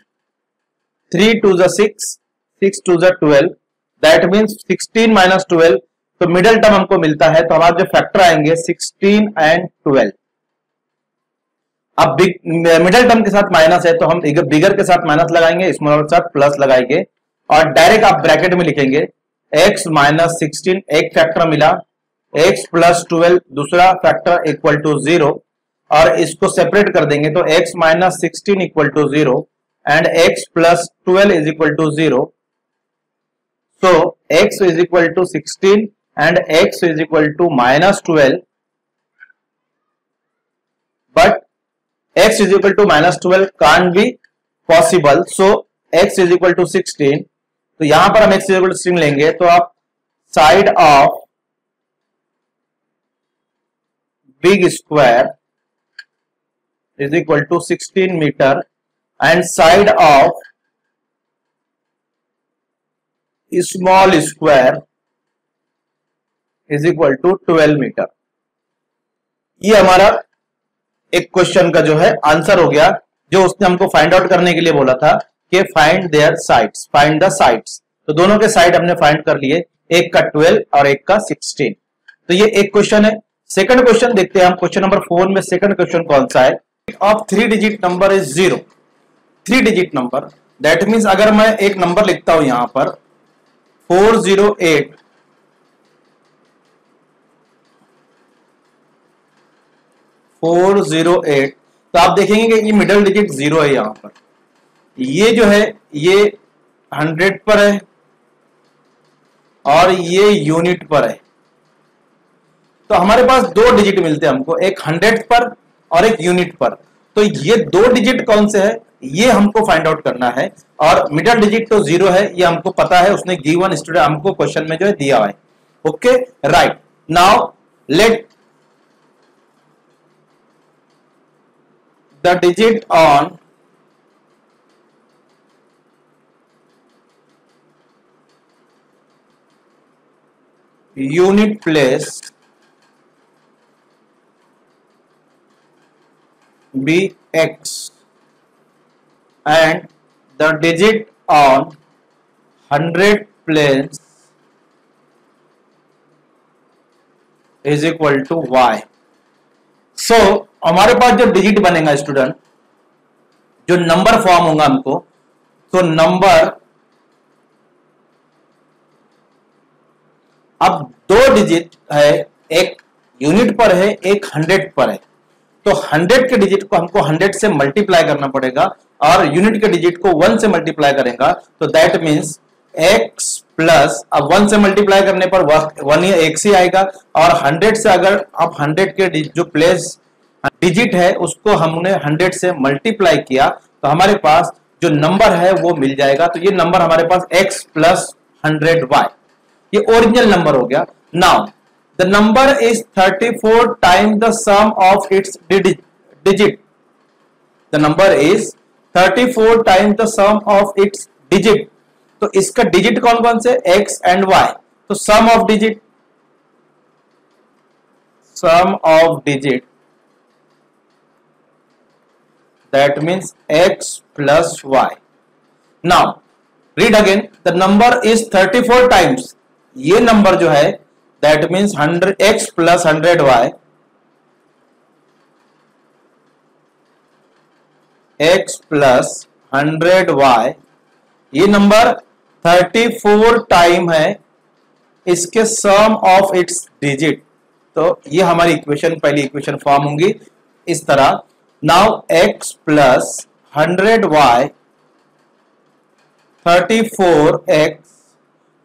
3 टू जा 6 6 टू जा 12 दैट मीन्स 16 माइनस 12 तो मिडल टर्म हमको मिलता है, तो हमारे जो फैक्टर आएंगे 16 एंड 12। अब मिडिल टर्म के साथ माइनस है तो हम बिगर के साथ माइनस लगाएंगे, स्मॉलर के साथ प्लस लगाएंगे और डायरेक्ट आप ब्रैकेट में लिखेंगे x माइनस 16 एक फैक्टर मिला, x प्लस 12 दूसरा फैक्टर इक्वल टू 0 और इसको सेपरेट कर देंगे तो x minus 16 equal to 0 and x plus 12 is equal to 0। So x is equal to 16 and x is equal to minus 12 but x is equal to minus 12 can't be possible, so x is equal to 16 तो यहां पर हम x is equal to 16 लेंगे तो आप side of big square is equal to 16 metre and side of small square is equal to 12 metre. ये हमारा एक क्वेश्चन का जो है आंसर हो गया, जो उसने हमको फाइंड आउट करने के लिए बोला था कि find their sides, find the sides, तो दोनों के साइड हमने फाइंड कर लिए, एक का 12 और एक का 16। तो ये एक क्वेश्चन है। सेकंड क्वेश्चन देखते हैं हम, क्वेश्चन नंबर 4 में सेकंड क्वेश्चन कौन सा है। Of 3 digit number is 0 3 digit number that means अगर मैं एक नंबर लिखता हूं यहां पर 408 408। तो आप देखेंगे कि ये मिडल डिजिट जीरो है, यहाँ पर ये जो है ये 100 पर है और ये यूनिट पर है। तो हमारे पास दो डिजिट मिलते हैं हमको, एक 100 पर और एक यूनिट पर। तो ये दो डिजिट कौन से है ये हमको फाइंड आउट करना है, और मिडल डिजिट तो जीरो है ये हमको पता है, उसने गिवन स्टूडेंट हमको क्वेश्चन में जो है दिया है। Okay right, now let the digit on unit place be x and the digit on 100 place is equal to y। So हमारे पास जो डिजिट बनेगा स्टूडेंट, जो नंबर फॉर्म होगा हमको, तो नंबर अब दो डिजिट है, एक यूनिट पर है एक 100 पर है। तो 100 के डिजिट को हमको 100 से मल्टीप्लाई करना पड़ेगा और यूनिट के डिजिट को 1 से मल्टीप्लाई करेगा। तो दैट मीन्स x प्लस, अब 1 से मल्टीप्लाई करने पर 1 या x ही आएगा, और 100 से अगर आप 100 के जो प्लेस डिजिट है उसको हमने 100 से मल्टीप्लाई किया तो हमारे पास जो नंबर है वो मिल जाएगा। तो ये नंबर हमारे पास x प्लस 100y, ये ओरिजिनल नंबर हो गया। Now the number is 34 time the sum of its digit. The number is 34 time the sum of its digit. तो इसका डिजिट कौन कौन से, x एंड y। तो sum of digit that means x plus y। Now read again, the number is 34 times, ये number जो है that means 100x plus 100y, x plus 100y, ये नंबर 34 टाइम है, इसके सम ऑफ इट्स डिजिट। तो ये हमारी इक्वेशन, पहली इक्वेशन फॉर्म होंगी इस तरह। Now x plus 100y 34x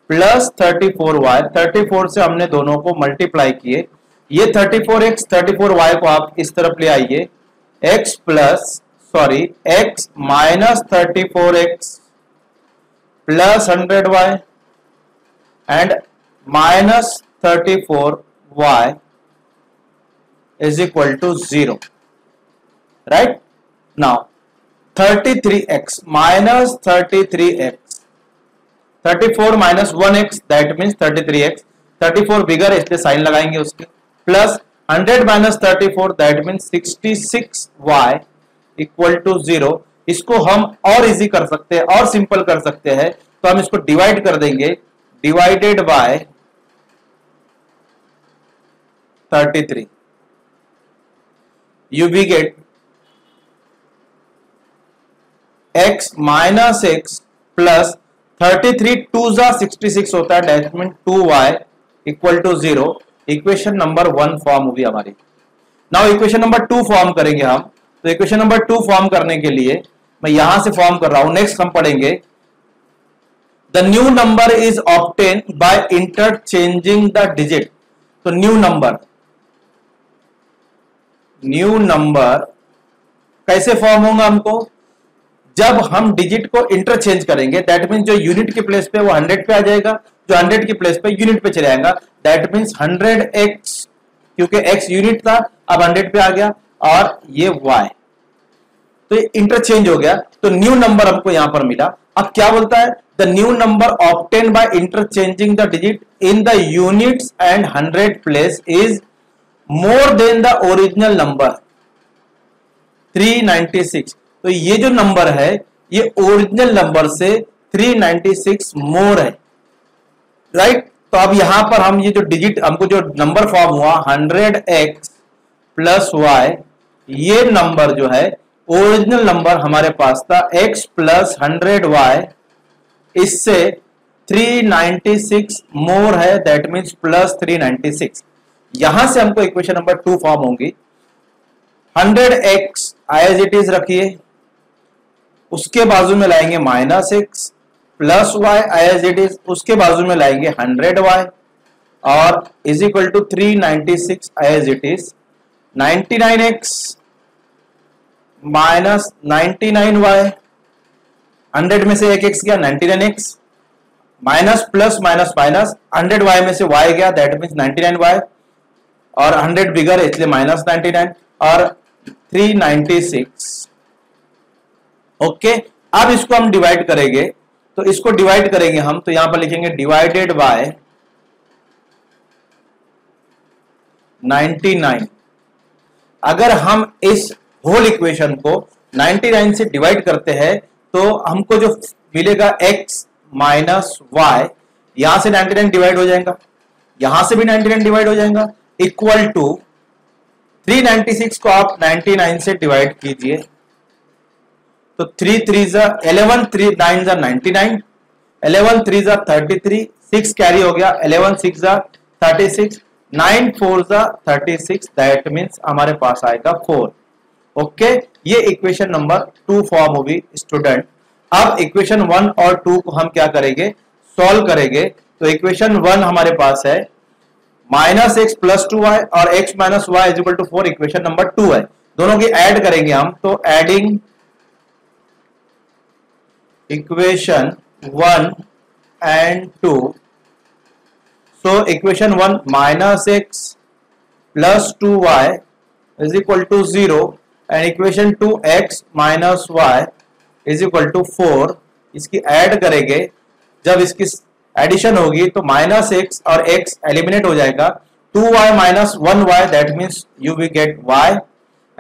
plus 34y, 34 से हमने दोनों को मल्टीप्लाई किए, ये 34x 34y को आप इस तरफ ले आइए, x minus 34x plus 100y and minus 34y is equal to 0। Right, now 33x minus 33x, 34 minus 1x that means 33x, 34 bigger है इसलिए साइन लगाएंगे उसके, plus 100 minus 34 that means 66y equal to 0। इसको हम और इजी कर सकते हैं और सिंपल कर सकते हैं, तो हम इसको डिवाइड कर देंगे, divided by 33 you we get x minus x plus 33 2 66 होता है that mean 2y equal to 0। Equation number 1 form हुई हमारी। नाउ इक्वेशन नंबर 2 फॉर्म करेंगे हम। तो इक्वेशन नंबर 2 फॉर्म करने के लिए मैं यहां से फॉर्म कर रहा हूं, नेक्स्ट हम पढ़ेंगे the new number is obtain by interchanging the digit. तो न्यू नंबर कैसे फॉर्म होगा हमको, जब हम डिजिट को इंटरचेंज करेंगे दैट मीन्स जो यूनिट की प्लेस पे वो 100 पे आ जाएगा, जो 100 की प्लेस पे यूनिट पे चले आएगा, दैट मीन्स 100x क्योंकि x यूनिट था अब 100 पे आ गया और ये y, तो ये इंटरचेंज हो गया। तो न्यू नंबर हमको यहां पर मिला। अब क्या बोलता है, the new number obtain by interchanging the digit in the units and 100 place is more than the original number 396। तो ये जो नंबर है ये ओरिजिनल नंबर से 396 मोर है। राइट, तो अब यहां पर हम ये जो डिजिट हमको जो नंबर फॉर्म हुआ 100x प्लस y, ये नंबर जो है ओरिजिनल नंबर हमारे पास था x प्लस 100y, इससे 396 मोर है दैट मीन्स प्लस 396। यहां से हमको इक्वेशन नंबर 2 फॉर्म होंगी। 100x एज इट इज रखिए, उसके बाजू में लाएंगे -x plus y as it is, उसके बाजू में लाएंगे 100y और is equal to 396 as it is. 99x minus 99y, 100 में से 1x गया 99x, minus plus minus minus 100y में से y गया दैट मीन्स 99y और 100 बिगर है इसलिए माइनस 99 और 396। ओके, अब इसको हम डिवाइड करेंगे, तो इसको डिवाइड करेंगे हम, तो यहां पर लिखेंगे डिवाइडेड बाय 99। अगर हम इस होल इक्वेशन को 99 से डिवाइड करते हैं तो हमको जो मिलेगा x माइनस वाई, यहां से 99 डिवाइड हो जाएगा, यहां से भी 99 डिवाइड हो जाएगा, इक्वल टू 396 को आप 99 से डिवाइड कीजिए तो 3 3 11 3 9 99, 11 3 33, 6 कैरी हो गया 11 6 36, 9 4 36, दैट मीन्स हमारे पास आएगा 4। ओके, ये इक्वेशन नंबर 2 फॉर्म होगी स्टूडेंट। अब इक्वेशन 1 और 2 को हम क्या करेंगे, सॉल्व करेंगे। तो इक्वेशन 1 हमारे पास है -x प्लस 2y और x minus y is equal to 4, equation number 2 है, दोनों की ऐड करेंगे हम। तो adding equation 1 and 2, so equation 1 -x plus 2y is equal to 0 and equation 2x minus y is equal to 4, इसकी add करेंगे, जब इसकी एडिशन होगी तो -x और x एलिमिनेट हो जाएगा, 2y minus 1y that means you will get y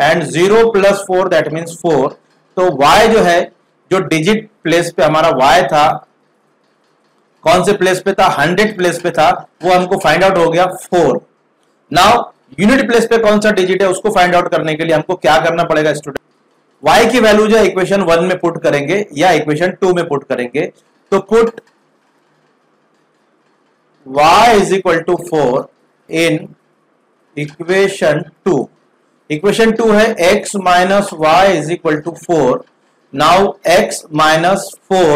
and 0 plus 4 that means 4। तो y जो है, जो डिजिट प्लेस पे हमारा y था, कौन से प्लेस पे था, 100 प्लेस पे था, वो हमको फाइंड आउट हो गया 4। नाउ यूनिट प्लेस पे कौन सा डिजिट है उसको फाइंड आउट करने के लिए हमको क्या करना पड़ेगा स्टूडेंट, y की वैल्यू जो इक्वेशन 1 में पुट करेंगे या इक्वेशन 2 में पुट करेंगे। तो put y is equal to 4 in equation 2, इक्वेशन 2 है x minus y is equal to 4। Now x minus 4,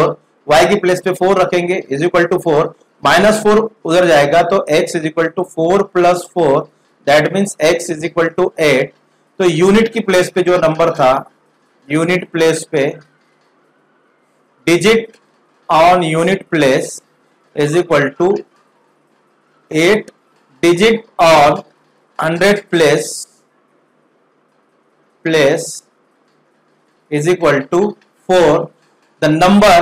y की प्लेस पे 4 रखेंगे, इज इक्वल टू 4, माइनस 4 उधर जाएगा तो x is equal to 4 plus 4 that means x is equal to 8। तो unit की प्लेस पे जो नंबर था, यूनिट प्लेस पे digit on unit place is equal to 8, digit on 100 place is equal to 4। The number,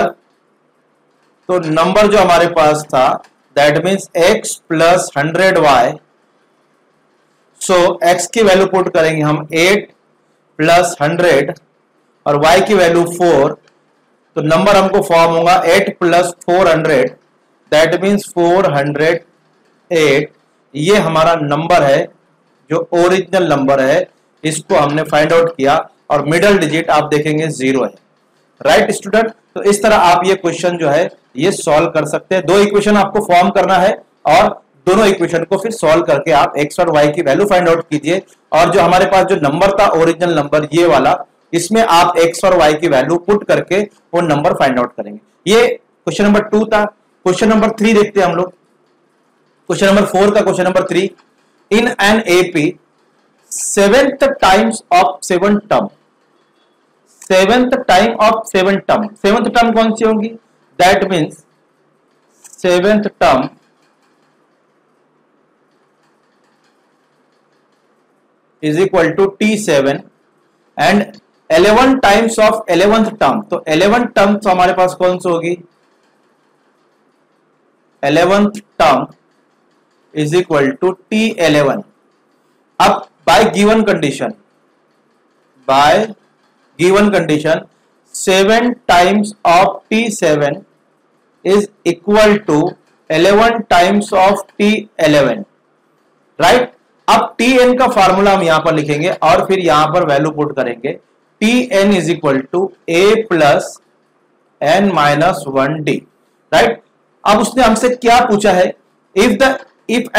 तो number जो हमारे पास था that means x plus 100y, so x की वैल्यू पुट करेंगे हम 8 प्लस 100 और y की वैल्यू 4, तो नंबर हमको फॉर्म होगा 8 प्लस 400 दैट मीन्स 408। ये हमारा नंबर है, जो ओरिजिनल नंबर है, इसको हमने फाइंड आउट किया और मिडल डिजिट आप देखेंगे 0 है, राइट स्टूडेंट। तो इस तरह आप ये क्वेश्चन जो है ये सॉल्व कर सकते हैं। 2 इक्वेशन आपको फॉर्म करना है और दोनों इक्वेशन को फिर सॉल्व करके आप x और y की वैल्यू फाइंड आउट कीजिए, और जो हमारे पास जो नंबर था ओरिजिनल नंबर ये वाला, इसमें आप x और y की वैल्यू पुट करके वो नंबर फाइंड आउट करेंगे। ये क्वेश्चन नंबर 2 था। क्वेश्चन नंबर 3 देखते हैं हम लोग, क्वेश्चन नंबर 4 का question number 3। In an AP 7th time of 7 term, 7th term कौन सी होगी, that means 7th term is equal to T7 and 11 times of 11th term. तो 11 टर्म्स हमारे पास कौन सी होगी, 11th term is equal to T11। अब by given condition 7 times of T7 is equal to 11 times of T11, right. अब Tn का formula हम यहां पर लिखेंगे और फिर यहां पर वैल्यू पुट करेंगे। Tn is equal to a plus n minus 1d, right. अब उसने हमसे क्या पूछा है, if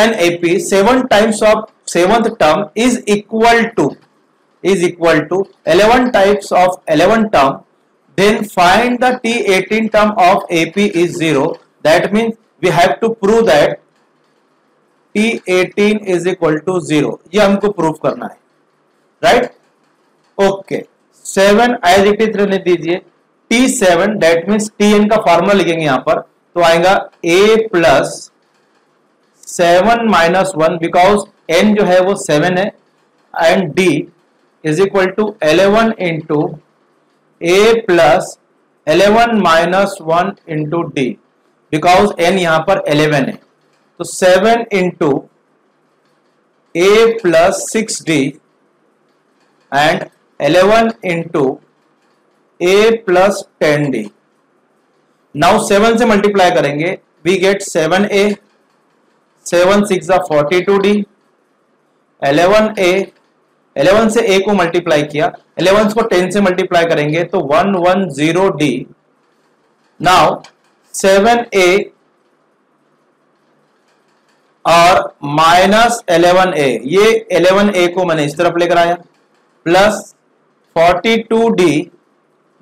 an AP 7 times of 7th term is equal to is equal to 11 types of 11 term, then find the T18 term of AP is 0. That means we have to prove that T18 is equal to 0. ये हमको prove करना है, right? Okay. 7 as it is रहने दीजिए. T7 that means Tn का formula लिखेंगे यहाँ पर, तो आएगा A plus 7 minus 1, because n जो है वो 7 है, and D is equal to 11 into A plus 11 minus 1 into D, because n यहाँ पर 11 है, तो 7 into A plus 6D and 11 into A plus 10D. Now 7 से multiply करेंगे, we get 7A, 7 6 42D, 11A, 11 से A को मल्टीप्लाई किया, 11 को 10 से मल्टीप्लाई करेंगे तो 110D. नाउ 7A और माइनस 11A, ये 11A को मैंने इस तरफ लेकर आया, प्लस 42D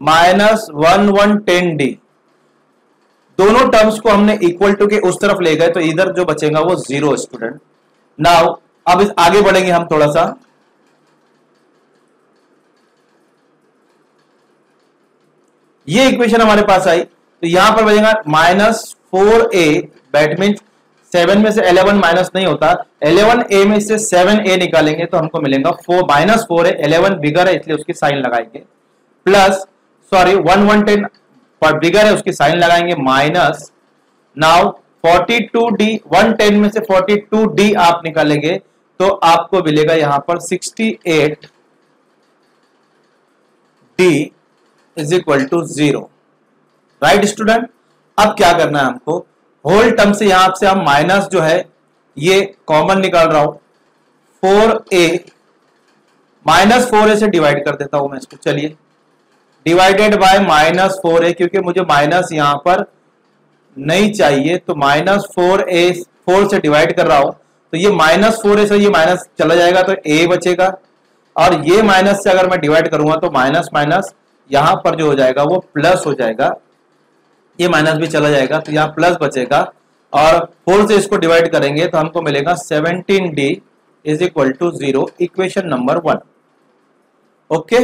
माइनस 1110D. दोनों टर्म्स को हमने इक्वल टू के उस तरफ ले गए तो इधर जो बचेगा वो 0 स्टूडेंट. नाउ अब आगे बढ़ेंगे हम थोड़ा सा. ये इक्वेशन हमारे पास आई तो यहां पर बचेगा माइनस 4a. दैट मीन्स 7 में से 11 माइनस नहीं होता, 11a में से 7a निकालेंगे तो हमको मिलेगा 4 माइनस 4a. 11 बिगर है इसलिए उसकी साइन लगाएंगे, प्लस 1110 पर बिगर है उसकी साइन लगाएंगे माइनस. नाउ 42d, 110 में से 42d आप निकालेंगे तो आपको मिलेगा यहां पर 68d is equal to 0. Right student, अब क्या करना है हमको, होल टर्म से यहां से हम माइनस जो है ये कॉमन निकाल रहा हूं, 4a माइनस 4a से डिवाइड कर देता हूं मैं इसको. चलिए डिवाइडेड बाय माइनस 4a, क्योंकि मुझे माइनस यहाँ पर नहीं चाहिए तो माइनस 4a 4 से डिवाइड कर रहा हूँ, तो ये माइनस 4a से ये माइनस चला जाएगा तो a बचेगा, और ये माइनस से अगर मैं डिवाइड करूँगा तो माइनस माइनस यहाँ पर जो हो जाएगा वो प्लस हो जाएगा, ये माइनस भी चला जाएगा तो यहाँ प्लस बचेगा, और 4 से इसको डिवाइड करेंगे तो हमको मिलेगा 17d is equal to 0. Equation number 1. Okay,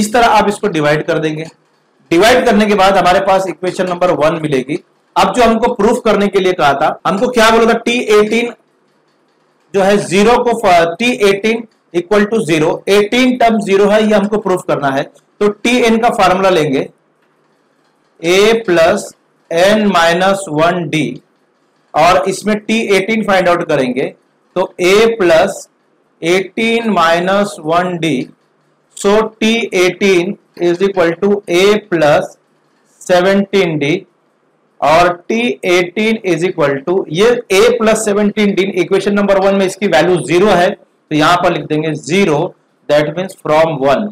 इस तरह आप इसको डिवाइड कर देंगे. डिवाइड करने के बाद हमारे पास इक्वेशन नंबर 1 मिलेगी. अब जो हमको प्रूफ करने के लिए कहा था, हमको क्या बोला था, T18 जो है 0 को T18 इक्वल टू 0, 18 टर्म 0 है, ये हमको प्रूफ करना है. तो Tn का फार्मूला लेंगे a plus N minus 1d, और इसमें T18 फाइंड आउट करेंगे तो a plus 18 minus 1d. So T18 is equal to A plus 17D, और T18 is equal to ये A plus 17D. Equation number 1 में इसकी वैल्यू 0 है तो यहां पर लिख देंगे 0. दैट मीन्स फ्रॉम 1,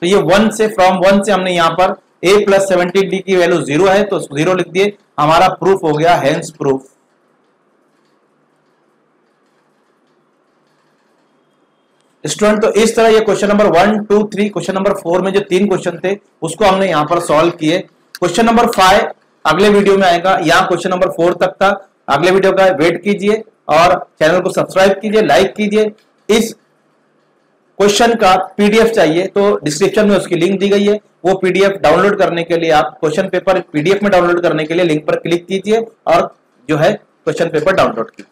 तो ये 1 से फ्रॉम 1 से हमने यहां पर A plus 17D की वैल्यू 0 है तो 0 लिख दिए, हमारा प्रूफ हो गया. Hence proof. स्टूडेंट तो इस तरह ये क्वेश्चन नंबर 1, 2, 3, क्वेश्चन नंबर 4 में जो 3 क्वेश्चन थे उसको हमने यहाँ पर सॉल्व किए. क्वेश्चन नंबर 5 अगले वीडियो में आएगा, यहाँ क्वेश्चन नंबर 4 तक था. अगले वीडियो का वेट कीजिए और चैनल को सब्सक्राइब कीजिए, लाइक कीजिए. इस क्वेश्चन का पीडीएफ चाहिए तो डिस्क्रिप्शन में उसकी लिंक दी गई है, वो पीडीएफ डाउनलोड करने के लिए आप क्वेश्चन पेपर पीडीएफ में डाउनलोड करने के लिए लिंक पर क्लिक कीजिए और जो है क्वेश्चन पेपर डाउनलोड कीजिए.